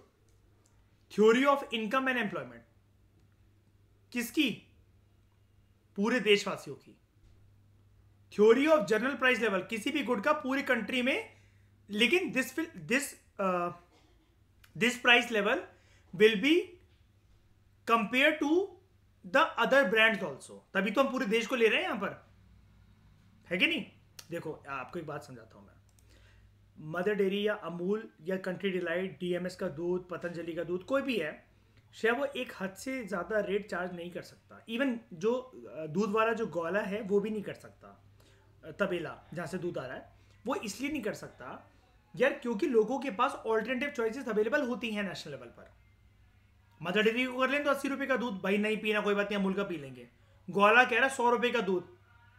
theory of income and employment. किसकी? पूरे देशवासियों की। Theory of general price level, किसी भी गुड का पूरी कंट्री में, लेकिन this this this price level will be compare to the other brands also, तभी तो हम पूरे देश को ले रहे हैं यहां पर, है कि नहीं? देखो आपको एक बात समझाता हूं मैं, मदर डेयरी या अमूल या कंट्री डिलाइट, डीएमएस का दूध, पतंजलि का दूध, कोई भी है शायद, वो एक हद से ज़्यादा रेट चार्ज नहीं कर सकता। इवन जो दूध वाला जो गौला है वो भी नहीं कर सकता, तबेला जहाँ से दूध आ रहा है वो इसलिए नहीं कर सकता यार क्योंकि लोगों के पास ऑल्टरनेटिव चॉइसेस अवेलेबल होती हैं नेशनल लेवल पर। मदर डेयरी को कर लें तो अस्सी रुपये का दूध, भाई नहीं पीना कोई बात नहीं, अमूल का पी लेंगे। गौला कह रहा है सौ रुपये का दूध,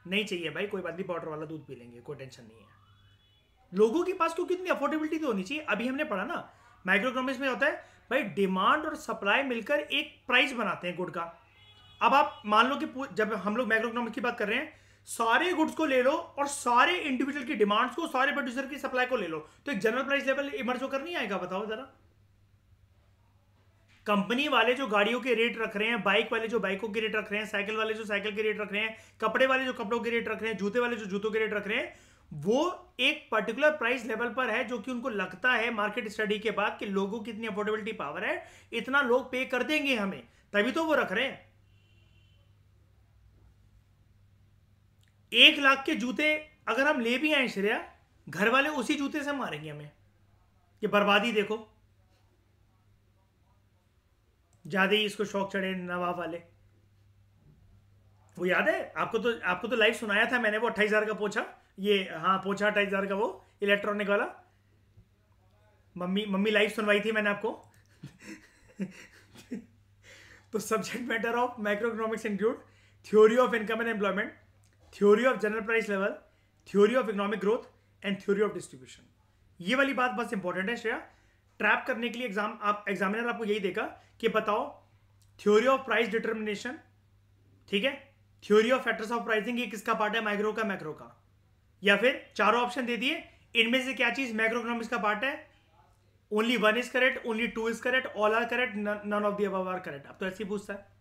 नहीं चाहिए भाई कोई बात नहीं, पाउडर वाला दूध पी लेंगे, कोई टेंशन नहीं है। लोगों के पास क्योंकि इतनी अफोर्डेबिलिटी तो होनी चाहिए। अभी हमने पढ़ा ना माइक्रो इकोनॉमिक्स में होता है भाई डिमांड और सप्लाई मिलकर एक प्राइस बनाते हैं गुड का। अब आप मान लो कि जब हम लोग माइक्रो इकोनॉमिक्स की बात कर रहे हैं, सारे गुड्स को ले लो और सारे इंडिविजुअल की डिमांड्स को, सारे प्रोड्यूसर की सप्लाई को ले लो, तो एक जनरल प्राइस लेवल इमर्ज होकर नहीं आएगा? बताओ जरा। कंपनी वाले जो गाड़ियों के रेट रख रहे हैं, बाइक वाले जो बाइकों के रेट रख रहे हैं, साइकिल वाले जो साइकिल के रेट रख रहे हैं, कपड़े वाले जो कपड़ों के रेट रख रहे हैं, जूते वाले जो जूतों के रेट रख रहे हैं, वो एक पर्टिकुलर प्राइस लेवल पर है जो कि उनको लगता है मार्केट स्टडी के बाद कि लोगों की इतनी अफोर्डेबिलिटी पावर है, इतना लोग पे कर देंगे हमें, तभी तो वो रख रहे हैं। एक लाख के जूते अगर हम ले भी आए श्रेया, घर वाले उसी जूते से मारेंगे हमें, ये बर्बादी देखो, ज्यादा ही इसको शौक चढ़े नवाब वाले। वो याद है आपको? तो आपको तो लाइव सुनाया था मैंने वो अट्ठाईस हजार का पोछा, ये हाँ पोछा अट्ठाईस हजार का वो इलेक्ट्रॉनिक वाला, मम्मी मम्मी लाइव सुनवाई थी मैंने आपको। तो subject matter of micro economics include theory of income and employment, theory of general price level, theory of economic growth and theory of distribution. ये वाली बात बस इंपॉर्टेंट है श्रेया, ट्रैप करने के लिए एग्जाम आप एग्जामिनर आपको यही देगा कि बताओ थ्योरी ऑफ प्राइस डिटरमिनेशन, ठीक है, theory of factors of pricing, ये किसका पार्ट है, माइक्रो का, मैक्रो का, या फिर चारों ऑप्शन दे दिए इनमें से क्या चीज मैक्रो इकोनॉमिक्स का पार्ट है। Only one is correct, only two is correct, all are correct, none of the above are correct. अब तो ऐसे ही पूछता है।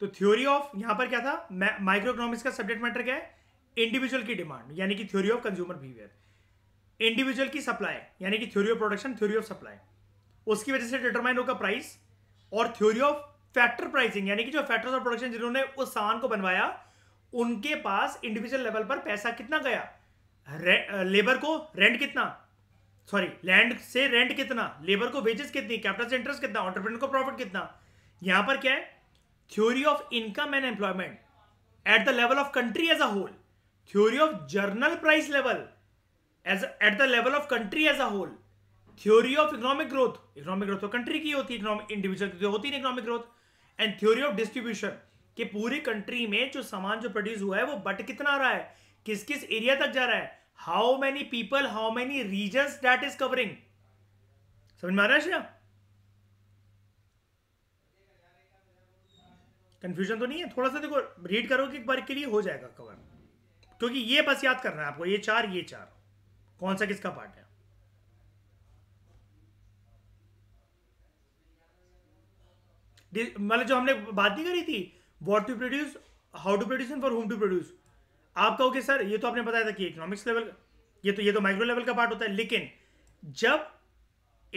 तो थ्योरी ऑफ यहां पर क्या था, माइक्रो इकोनॉमिक्स का सब्जेक्ट मैटर क्या है, इंडिविजुअल की डिमांड यानी कि theory of consumer behaviour, individual की सप्लाई यानी कि theory of production, theory of supply, उसकी वजह से डिटरमाइन होगा प्राइस, और थ्योरी ऑफ फैक्टर प्राइसिंग यानी कि जो फैक्टर्स ऑफ प्रोडक्शन जिन्होंने उस सामान को बनवाया उनके पास इंडिविजुअल लेवल पर पैसा कितना गया, लेबर को रेंट कितना, सॉरी लैंड से रेंट कितना, लेबर को वेजेस कितनी, कैपिटल से इंटरेस्ट कितना, एंटरप्रेन्योर को प्रॉफिट कितना। यहां पर क्या है, theory of income and employment at the level of country as a whole, theory of general price level as at the level of country as a whole, theory of economic growth, economic growth तो country की होती है, individual की तो होती नहीं economic growth, and theory of distribution कि पूरी कंट्री में जो सामान जो प्रोड्यूस हुआ है वो बट कितना आ रहा है, किस किस एरिया तक जा रहा है, how many people, how many region that is covering. समझ में आ रहा है श्रेया, कंफ्यूजन तो नहीं है? थोड़ा सा देखो रीड करोगे एक बार के लिए हो जाएगा कवर, क्योंकि ये बस याद करना है आपको, ये चार ये चार कौन सा किसका पार्ट है। मतलब जो हमने बात नहीं करी थी, what to produce, how to produce and for whom to produce, आप कहोगे सर ये तो आपने बताया था कि इकोनॉमिक्स लेवल, ये तो ये तो माइक्रो लेवल का पार्ट होता है, लेकिन जब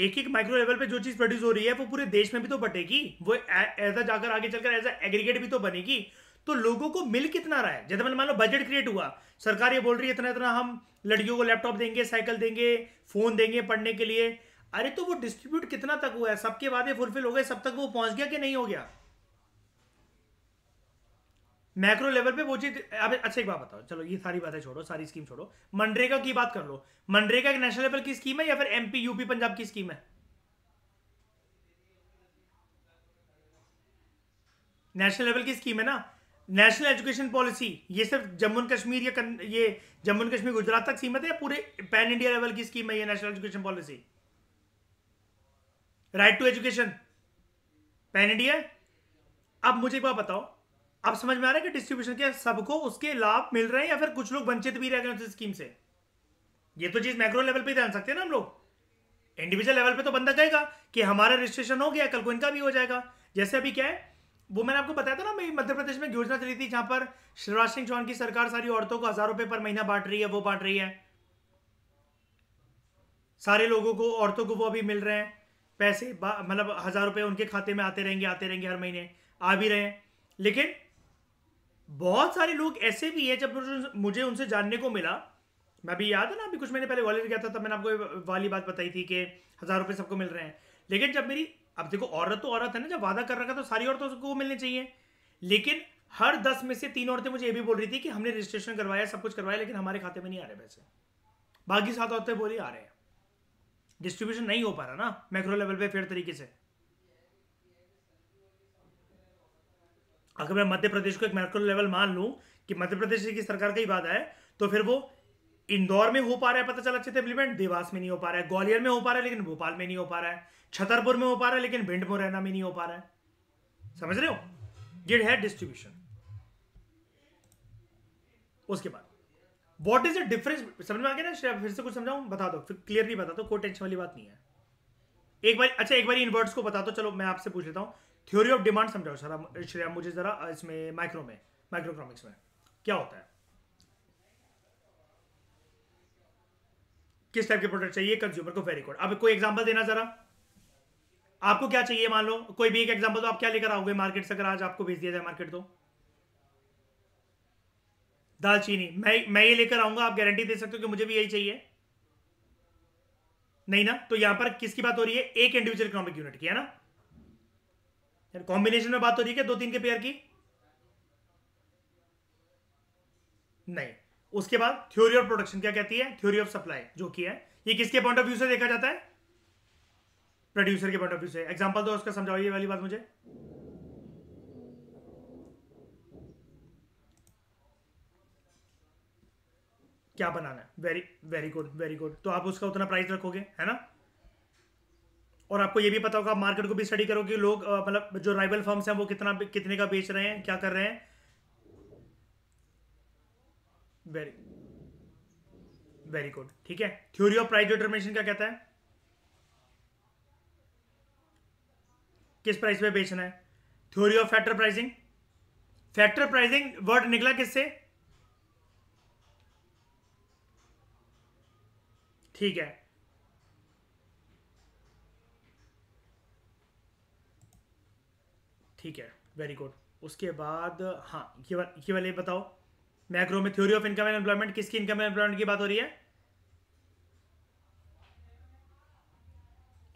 एक एक माइक्रो लेवल पे जो चीज प्रोड्यूस हो रही है वो पूरे देश में भी तो बटेगी, वो ऐसा जाकर आगे चलकर ऐसा एग्रीगेट भी तो बनेगी, तो लोगों को मिल कितना रहा है। जैसे मैंने मान लो बजट क्रिएट हुआ, सरकार ये बोल रही है इतना इतना हम लड़कियों को लैपटॉप देंगे, साइकिल देंगे, फोन देंगे पढ़ने के लिए, अरे तो वो डिस्ट्रीब्यूट कितना तक हुआ है, सबके वादे फुलफिल हो गए, सब तक वो पहुंच गया कि नहीं हो गया। मैक्रो लेवल पे वो चीज, अच्छा एक बात बताओ, चलो ये सारी बातें छोड़ो, सारी स्कीम छोड़ो, मनरेगा की बात कर लो। मनरेगा एक नेशनल लेवल की स्कीम है या फिर एमपी यूपी पंजाब की स्कीम है? नेशनल लेवल की स्कीम है ना। नेशनल एजुकेशन पॉलिसी, ये सिर्फ जम्मू एंड कश्मीर या कन, ये जम्मू एंड कश्मीर गुजरात तक सीमित है या पूरे पैन इंडिया लेवल की स्कीम है ये national education policy? Right to education pan India. अब मुझे एक बात बताओ, अब समझ में आ रहा है कि डिस्ट्रीब्यूशन के सबको उसके लाभ मिल रहे हैं या फिर कुछ लोग वंचित भी रह गए उस स्कीम से? ये तो चीज मैक्रो लेवल पे जान सकते हैं ना हम लोग, इंडिविजुअल लेवल पे तो बंदा कहेगा कि हमारा रजिस्ट्रेशन हो गया, कल को इनका भी हो जाएगा। जैसे अभी क्या है, वो मैंने आपको बताया था ना, मैं मध्य प्रदेश में योजना चली थी जहां पर शिवराज सिंह चौहान की सरकार सारी औरतों को हजार रुपए पर महीना बांट रही है, वो बांट रही है सारे लोगों को, औरतों को वो अभी मिल रहे हैं पैसे, मतलब हजार रुपए उनके खाते में आते रहेंगे आते रहेंगे हर महीने आ भी रहे हैं। लेकिन बहुत सारे लोग ऐसे भी हैं, जब मुझे उनसे जानने को मिला, मैं भी याद है ना अभी कुछ महीने पहले ग्वालियर गया था तब मैंने आपको वाली बात बताई थी कि हजार रुपए सबको मिल रहे हैं, लेकिन जब मेरी, अब देखो औरत तो औरत है ना, जब वादा कर रखा तो सारी औरतों को मिलने चाहिए, लेकिन हर दस में से तीन औरतें मुझे ये भी बोल रही थी कि हमने रजिस्ट्रेशन करवाया, सब कुछ करवाया, लेकिन हमारे खाते में नहीं आ रहे पैसे, बाकी सात औरतें बोली आ रहे हैं, डिस्ट्रीब्यूशन नहीं हो पा रहा ना मैक्रो लेवल पे फेयर तरीके से। अगर मैं मध्य प्रदेश को एक मैक्रो लेवल मान लूं कि मध्य प्रदेश की सरकार का ही वादा है, तो फिर वो इंदौर में हो पा रहा है पता चला अच्छे से इम्प्लीमेंट, देवास में नहीं हो पा रहा है, ग्वालियर में हो पा रहा है लेकिन भोपाल में नहीं हो पा रहा है, छतरपुर में हो पा रहा है लेकिन भिंड मुरैना में नहीं हो पा रहा है। समझ रहे हो, ये है डिस्ट्रीब्यूशन। उसके बाद What is the difference, समझ में आ गया ना श्रेया? फिर से कुछ समझाऊं, बता दो, फिर क्लियरली बता दो, कोई टेंशन वाली बात नहीं है। एक बार अच्छा एक बार इनवर्ट्स को बता दो। चलो मैं आपसे पूछ लेता हूँ, थ्योरी ऑफ डिमांड समझाओ सारा श्रेया मुझे जरा, इसमें माइक्रो में माइक्रो इकोनॉमिक्स में क्या होता है, किस टाइप के प्रोडक्ट चाहिए कंज्यूमर को? Very good. अब कोई एग्जाम्पल देना जरा, आपको क्या चाहिए, मान लो कोई भी एक एग्जाम्पल तो आप क्या लेकर आओगे मार्केट से, अगर आज आपको भेज दिया जाए मार्केट तो? दालचीनी। मैं मैं ये लेकर आऊंगा, आप गारंटी दे सकते हो कि मुझे भी यही चाहिए? नहीं ना। तो यहां पर किसकी बात हो रही है, एक इंडिविजुअल इकोनॉमिक यूनिट की है ना, कॉम्बिनेशन में बात हो रही है दो तीन के पेयर की नहीं। उसके बाद थ्योरी ऑफ प्रोडक्शन क्या कहती है, थ्योरी ऑफ सप्लाई जो कि है, ये किसके पॉइंट ऑफ व्यू से देखा जाता है, प्रोड्यूसर के पॉइंट ऑफ व्यू से। एग्जांपल दो उसका, समझाओ ये वाली बात मुझे। क्या बनाना है? Very very good very good. तो आप उसका उतना प्राइस रखोगे, है ना। और आपको ये भी पता होगा, आप मार्केट को भी स्टडी करोगे, लोग मतलब जो राइवल फर्म्स हैं वो कितना कितने का बेच रहे हैं, क्या कर रहे हैं। वेरी वेरी गुड, ठीक है। थ्योरी ऑफ प्राइस डिटरमिनेशन क्या कहता है, किस प्राइस पे बेचना है। Theory of factor pricing, factor pricing word निकला किससे, ठीक है। ठीक है, वेरी गुड। उसके बाद हाँ ये वाले ये वाले बताओ, मैक्रो में theory of income and employment, किसकी इनकम एंड एम्प्लॉयमेंट की बात हो रही है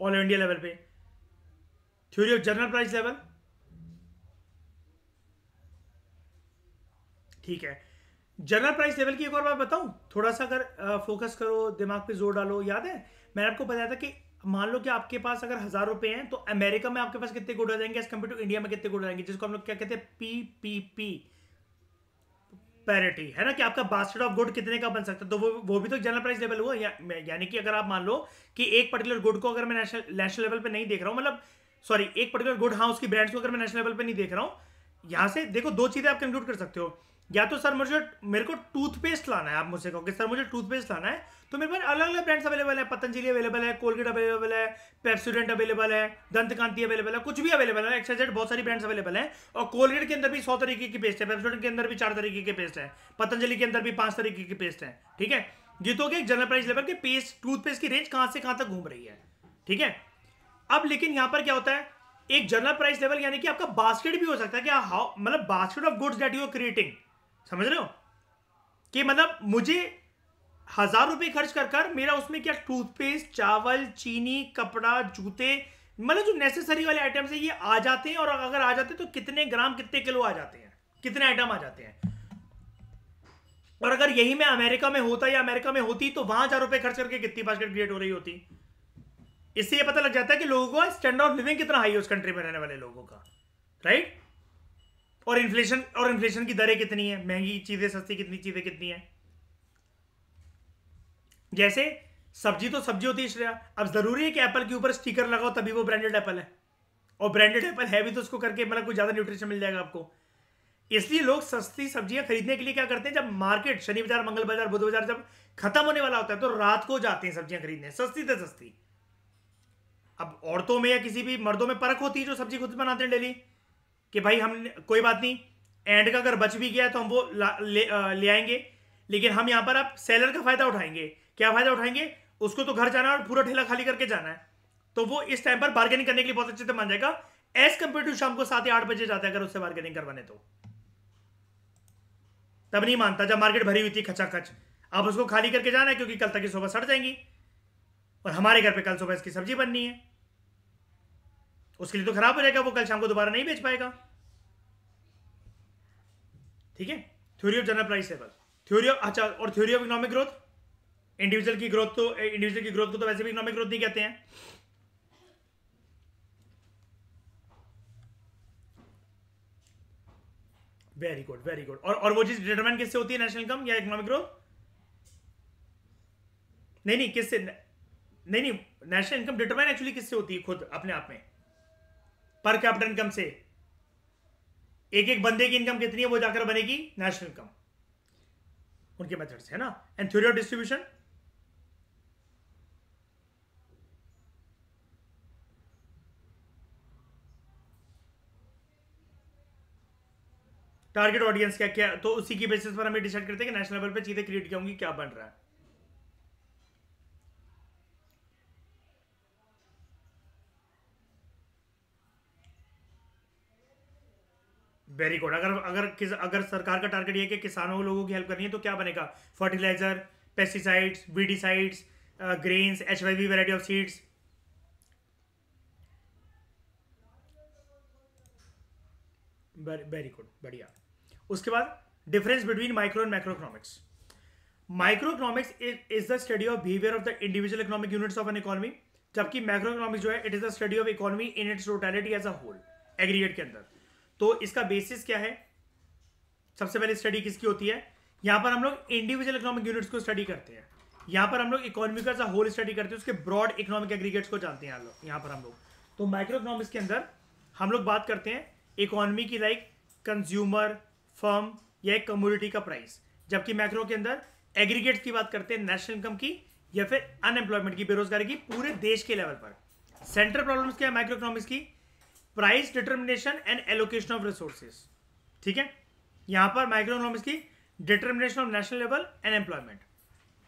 ऑल इंडिया लेवल पे। Theory of general price level, ठीक है। जनरल प्राइस लेवल की एक और बात बताऊं, थोड़ा सा अगर फोकस करो, दिमाग पे जोर डालो। याद है मैंने आपको बताया था कि मान लो कि आपके पास अगर हजार रुपए हैं तो अमेरिका में आपके पास कितने गुड हो जाएंगे एज कम्पेयर टू इंडिया में कितने गुड हो जाएंगे, जिसको हम लोग क्या कहते हैं पीपीपी पैरिटी, है ना, कि आपका बास्केट ऑफ गुड कितने का बन सकता है। तो वो वो भी तो जनरल प्राइस लेवल हुआ। या, यानी कि अगर आप मान लो कि एक पर्टिकुलर गुड को अगर मैं नेशनल नेशनल लेवल पे नहीं देख रहा हूँ, मतलब सॉरी एक पर्टिकुलर गुड, हाँ उसकी ब्रांड्स को अगर मैं नेशनल लेवल पे नहीं देख रहा हूँ, यहाँ से देखो दो चीज़ें आप कंक्लूड कर सकते हो। या तो सर मुझे मेरे को टूथपेस्ट लाना है, आप मुझसे कहोगे सर मुझे टूथपेस्ट लाना है, तो मेरे पास अलग अलग ब्रांड्स अवेलेबल है, पतंजलि अवेलेबल है, कोलगेट अवेलेबल है, पेप्सोडेंट अवेलेबल है, दंतकांति अवेलेबल है, कुछ भी अवेलेबल है, एक्सजेड बहुत सारी ब्रांड्स अवेलेबल हैं। और कोलगेट के अंदर भी सौ तरीके की पेस्ट है, पेप्सोडेंट के अंदर भी चार तरीके की पेस्ट है, पतंजलि के अंदर भी पाँच तरीके की पेस्ट है, ठीक है। ये तो कि जनरल प्राइस लेवल के पेस्ट टूथपेस्ट की रेंज कहाँ से कहाँ तक घूम रही है, ठीक है। अब लेकिन यहाँ पर क्या होता है, एक जनरल प्राइस लेवल यानी कि आपका बास्केट भी हो सकता है कि हाउ मतलब basket of goods that you are creating, समझ रहे हो कि मतलब मुझे हजार रुपए खर्च कर कर मेरा उसमें क्या टूथपेस्ट, चावल, चीनी, कपड़ा, जूते, मतलब जो नेसेसरी वाले आइटम्स है ये आ जाते हैं। और अगर आ जाते हैं तो कितने ग्राम, कितने किलो आ जाते हैं, कितने आइटम आ जाते हैं। और अगर यही मैं अमेरिका में होता या अमेरिका में होती तो वहां हजार रुपए खर्च करके कितनी बास्केट क्रिएट हो रही होती। इससे ये पता लग जाता है कि लोगों का स्टैंडर्ड ऑफ लिविंग कितना हाई है उस कंट्री में रहने वाले लोगों का, राइट। और इन्फ्लेशन और इन्फ्लेशन की दरें कितनी है, महंगी चीजें सस्ती कितनी, चीजें कितनी है। जैसे सब्जी तो सब्जी होती है श्रेया, अब जरूरी है कि एप्पल के ऊपर स्टिकर लगाओ तभी वो ब्रांडेड एप्पल है, और ब्रांडेड एप्पल है भी तो उसको करके मतलब कुछ ज्यादा न्यूट्रिशन मिल जाएगा आपको। इसलिए लोग सस्ती सब्जियां खरीदने के लिए क्या करते हैं, जब मार्केट शनि बाजार, मंगल बाजार, बुध बाजार जब खत्म होने वाला होता है तो रात को जाते हैं सब्जियां खरीदने, सस्ती से सस्ती। अब औरतों में या किसी भी मर्दों में परख होती है जो सब्जी खुद बनाते हैं डेली, कि भाई हमने कोई बात नहीं एंड का अगर बच भी गया तो हम वो ले, ले आएंगे, लेकिन हम यहाँ पर आप सेलर का फायदा उठाएंगे। क्या फायदा उठाएंगे, उसको तो घर जाना है और पूरा ठेला खाली करके जाना है, तो वो इस टाइम पर बार्गेनिंग करने के लिए बहुत अच्छे से मान जाएगा एज कंपेयर टू शाम को सात या आठ बजे जाता है अगर उससे बार्गेनिंग करवाने, तो तब नहीं मानता जब मार्केट भरी हुई थी खचाखच। अब उसको खाली करके जाना है क्योंकि कल तक की सुबह सड़ जाएंगी और हमारे घर पे कल सुबह इसकी सब्जी बननी है, उसके लिए तो खराब हो जाएगा, वो कल शाम को दोबारा नहीं बेच पाएगा, ठीक है। Theory of general price level, theory of अच्छा और theory of economic growth, individual की ग्रोथ, तो इंडिविजुअल की ग्रोथ को तो वैसे भी इकोनॉमिक ग्रोथ नहीं कहते हैं। Very good very good. और और वो चीज डिटरमाइन किससे होती है, नेशनल इनकम या इकोनॉमिक ग्रोथ, नहीं नहीं किससे, नहीं नहीं नेशनल इनकम डिटरमाइन एक्चुअली किससे होती है, खुद अपने आप में पर कैपिटा इनकम से। एक एक बंदे की इनकम कितनी है वो जाकर बनेगी नेशनल इनकम, उनके मेथड से, है ना। And theory of distribution, target audience क्या क्या, तो उसी की बेसिस पर हमें डिसाइड करते हैं कि नेशनल लेवल पे चीजें क्रिएट क्या होंगी, क्या बन रहा है। Very good. अगर अगर किस अगर सरकार का टारगेट ये है कि किसानों लोगों की हेल्प करनी है तो क्या बनेगा, fertiliser, pesticides, weedicides, grains, H Y V variety of seeds. Very good, बढ़िया। उसके बाद difference between micro and macro economics. Micro economics is the study of behaviour of the individual economic units of an economy जबकि macro economics जो है it is the study of economy in its totality as a whole aggregate के अंदर। तो इसका basis क्या है, सबसे पहले स्टडी किसकी होती है, यहाँ पर हम लोग इंडिविजुअल इकोनॉमिक यूनिट्स को स्टडी करते हैं, यहाँ पर हम लोग इकोनॉमी का होल स्टडी करते हैं, उसके ब्रॉड इकोनॉमिक एग्रीगेट्स को जानते हैं यहाँ पर हम लोग। तो माइक्रो इकोनॉमिक्स के अंदर हम लोग बात करते हैं इकोनॉमी की, लाइक कंज्यूमर, फर्म या एक कम्योडिटी का प्राइस, जबकि मैक्रो के अंदर एग्रीगेट्स की बात करते हैं, नेशनल इनकम की या फिर अनएम्प्लॉयमेंट की, बेरोजगारी की पूरे देश के लेवल पर। सेंट्रल प्रॉब्लम्स क्या है माइक्रो इकोनॉमिक्स की, price determination and allocation of resources, ठीक है। यहाँ पर माइक्रो इकोनॉमिक्स की determination of national level and employment,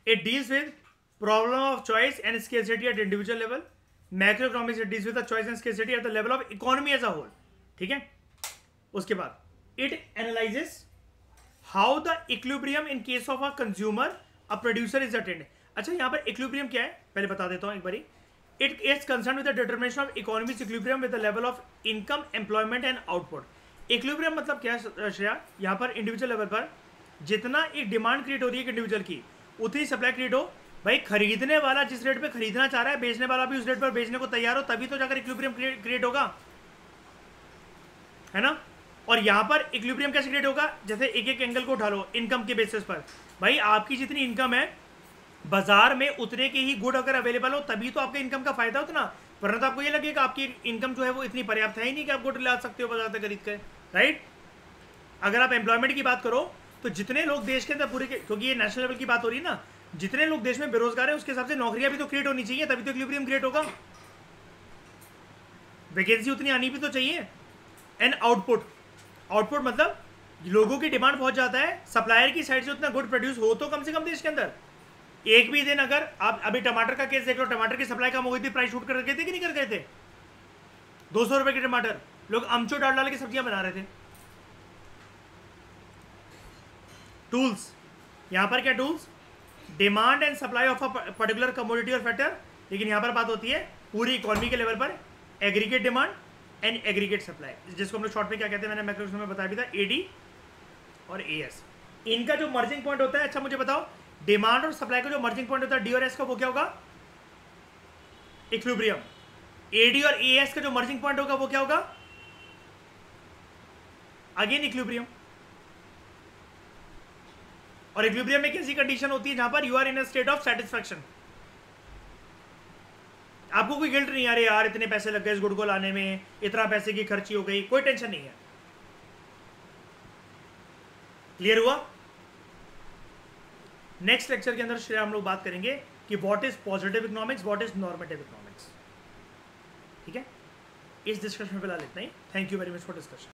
it deals with problem of choice and scarcity at individual level. Macro economics it deals with the choice and scarcity at the level of economy as a whole, ठीक है। उसके बाद it analyses how the equilibrium in case of a consumer a producer is attend. अच्छा, यहाँ पर equilibrium क्या है पहले बता देता हूँ एक बारी। It is concern with the determination of economic equilibrium with the level of income, employment and output. Equilibrium मतलब क्या है श्रेया, यहाँ पर इंडिविजुअल लेवल पर जितना एक डिमांड क्रिएट हो रही है इंडिविजुअल की, उतनी सप्लाई क्रिएट हो। भाई खरीदने वाला जिस रेट पे खरीदना चाह रहा है, बेचने वाला भी उस रेट पर बेचने को तैयार हो, तभी तो जाकर इक्विलिब्रियम क्रिएट होगा, है ना। और यहाँ पर इक्विलिब्रियम कैसे क्रिएट होगा, जैसे एक एक एंगल को उठा लो इनकम के बेसिस पर। भाई आपकी जितनी इनकम है, बाजार में उतने के ही गुड अगर अवेलेबल हो, तभी तो आपके इनकम का फायदा उतना, वरना तो आपको ये लगेगा आपकी इनकम जो है वो इतनी पर्याप्त है ही नहीं कि आप गुड ला सकते हो बाजार से खरीद कर, राइट। अगर आप एम्प्लॉयमेंट की बात करो तो जितने लोग देश के अंदर पूरे, क्योंकि ये नेशनल लेवल की बात हो रही है ना, जितने लोग देश में बेरोजगार हैं उसके हिसाब से नौकरियां भी तो क्रिएट होनी चाहिए, तभी तो इक्विलिब्रियम क्रिएट होगा, वैकेंसी उतनी आनी भी तो चाहिए। एंड आउटपुट, आउटपुट मतलब लोगों की डिमांड पहुंच जाता है, सप्लायर की साइड से उतना गुड प्रोड्यूस हो तो कम से कम देश के अंदर। एक भी दिन अगर आप अभी टमाटर का केस देख लो, टमाटर की सप्लाई कम हो गई थी, प्राइस शूट कर गए थे कि नहीं कर गए थे, दो सौ रुपए के टमाटर लोग अमचो डाल डाल के सब्जियां बना रहे थे। टूल्स, यहाँ पर क्या tools, demand and supply of a particular commodity और फैक्टर, लेकिन यहाँ पर बात होती है पूरी इकोनॉमी के लेवल पर aggregate demand and aggregate supply, जिसको हम लोग शॉर्ट में क्या कहते हैं, मैंने मैक्रो में बताया भी था, एडी और एएस, इनका जो मर्जिंग पॉइंट होता है। अच्छा मुझे बताओ, डिमांड और सप्लाई का जो मर्जिंग पॉइंट होता है डी और एस का, वो क्या होगा, इक्विलिब्रियम। एडी और एएस का जो मर्जिंग पॉइंट होगा वो क्या होगा, अगेन इक्विलिब्रियम। और इक्विलिब्रियम में कैसी कंडीशन होती है, जहां पर you are in a state of satisfaction, आपको कोई गिल्ट नहीं, अरे यार इतने पैसे लग गए इस गुड़ को लाने में, इतना पैसे की खर्ची हो गई, कोई टेंशन नहीं है। क्लियर हुआ। नेक्स्ट लेक्चर के अंदर श्रेया हम लोग बात करेंगे कि what is positive economics, what is normative economics, ठीक है। इस डिस्कशन में फिलहाल इतना ही, thank you very much for discussion.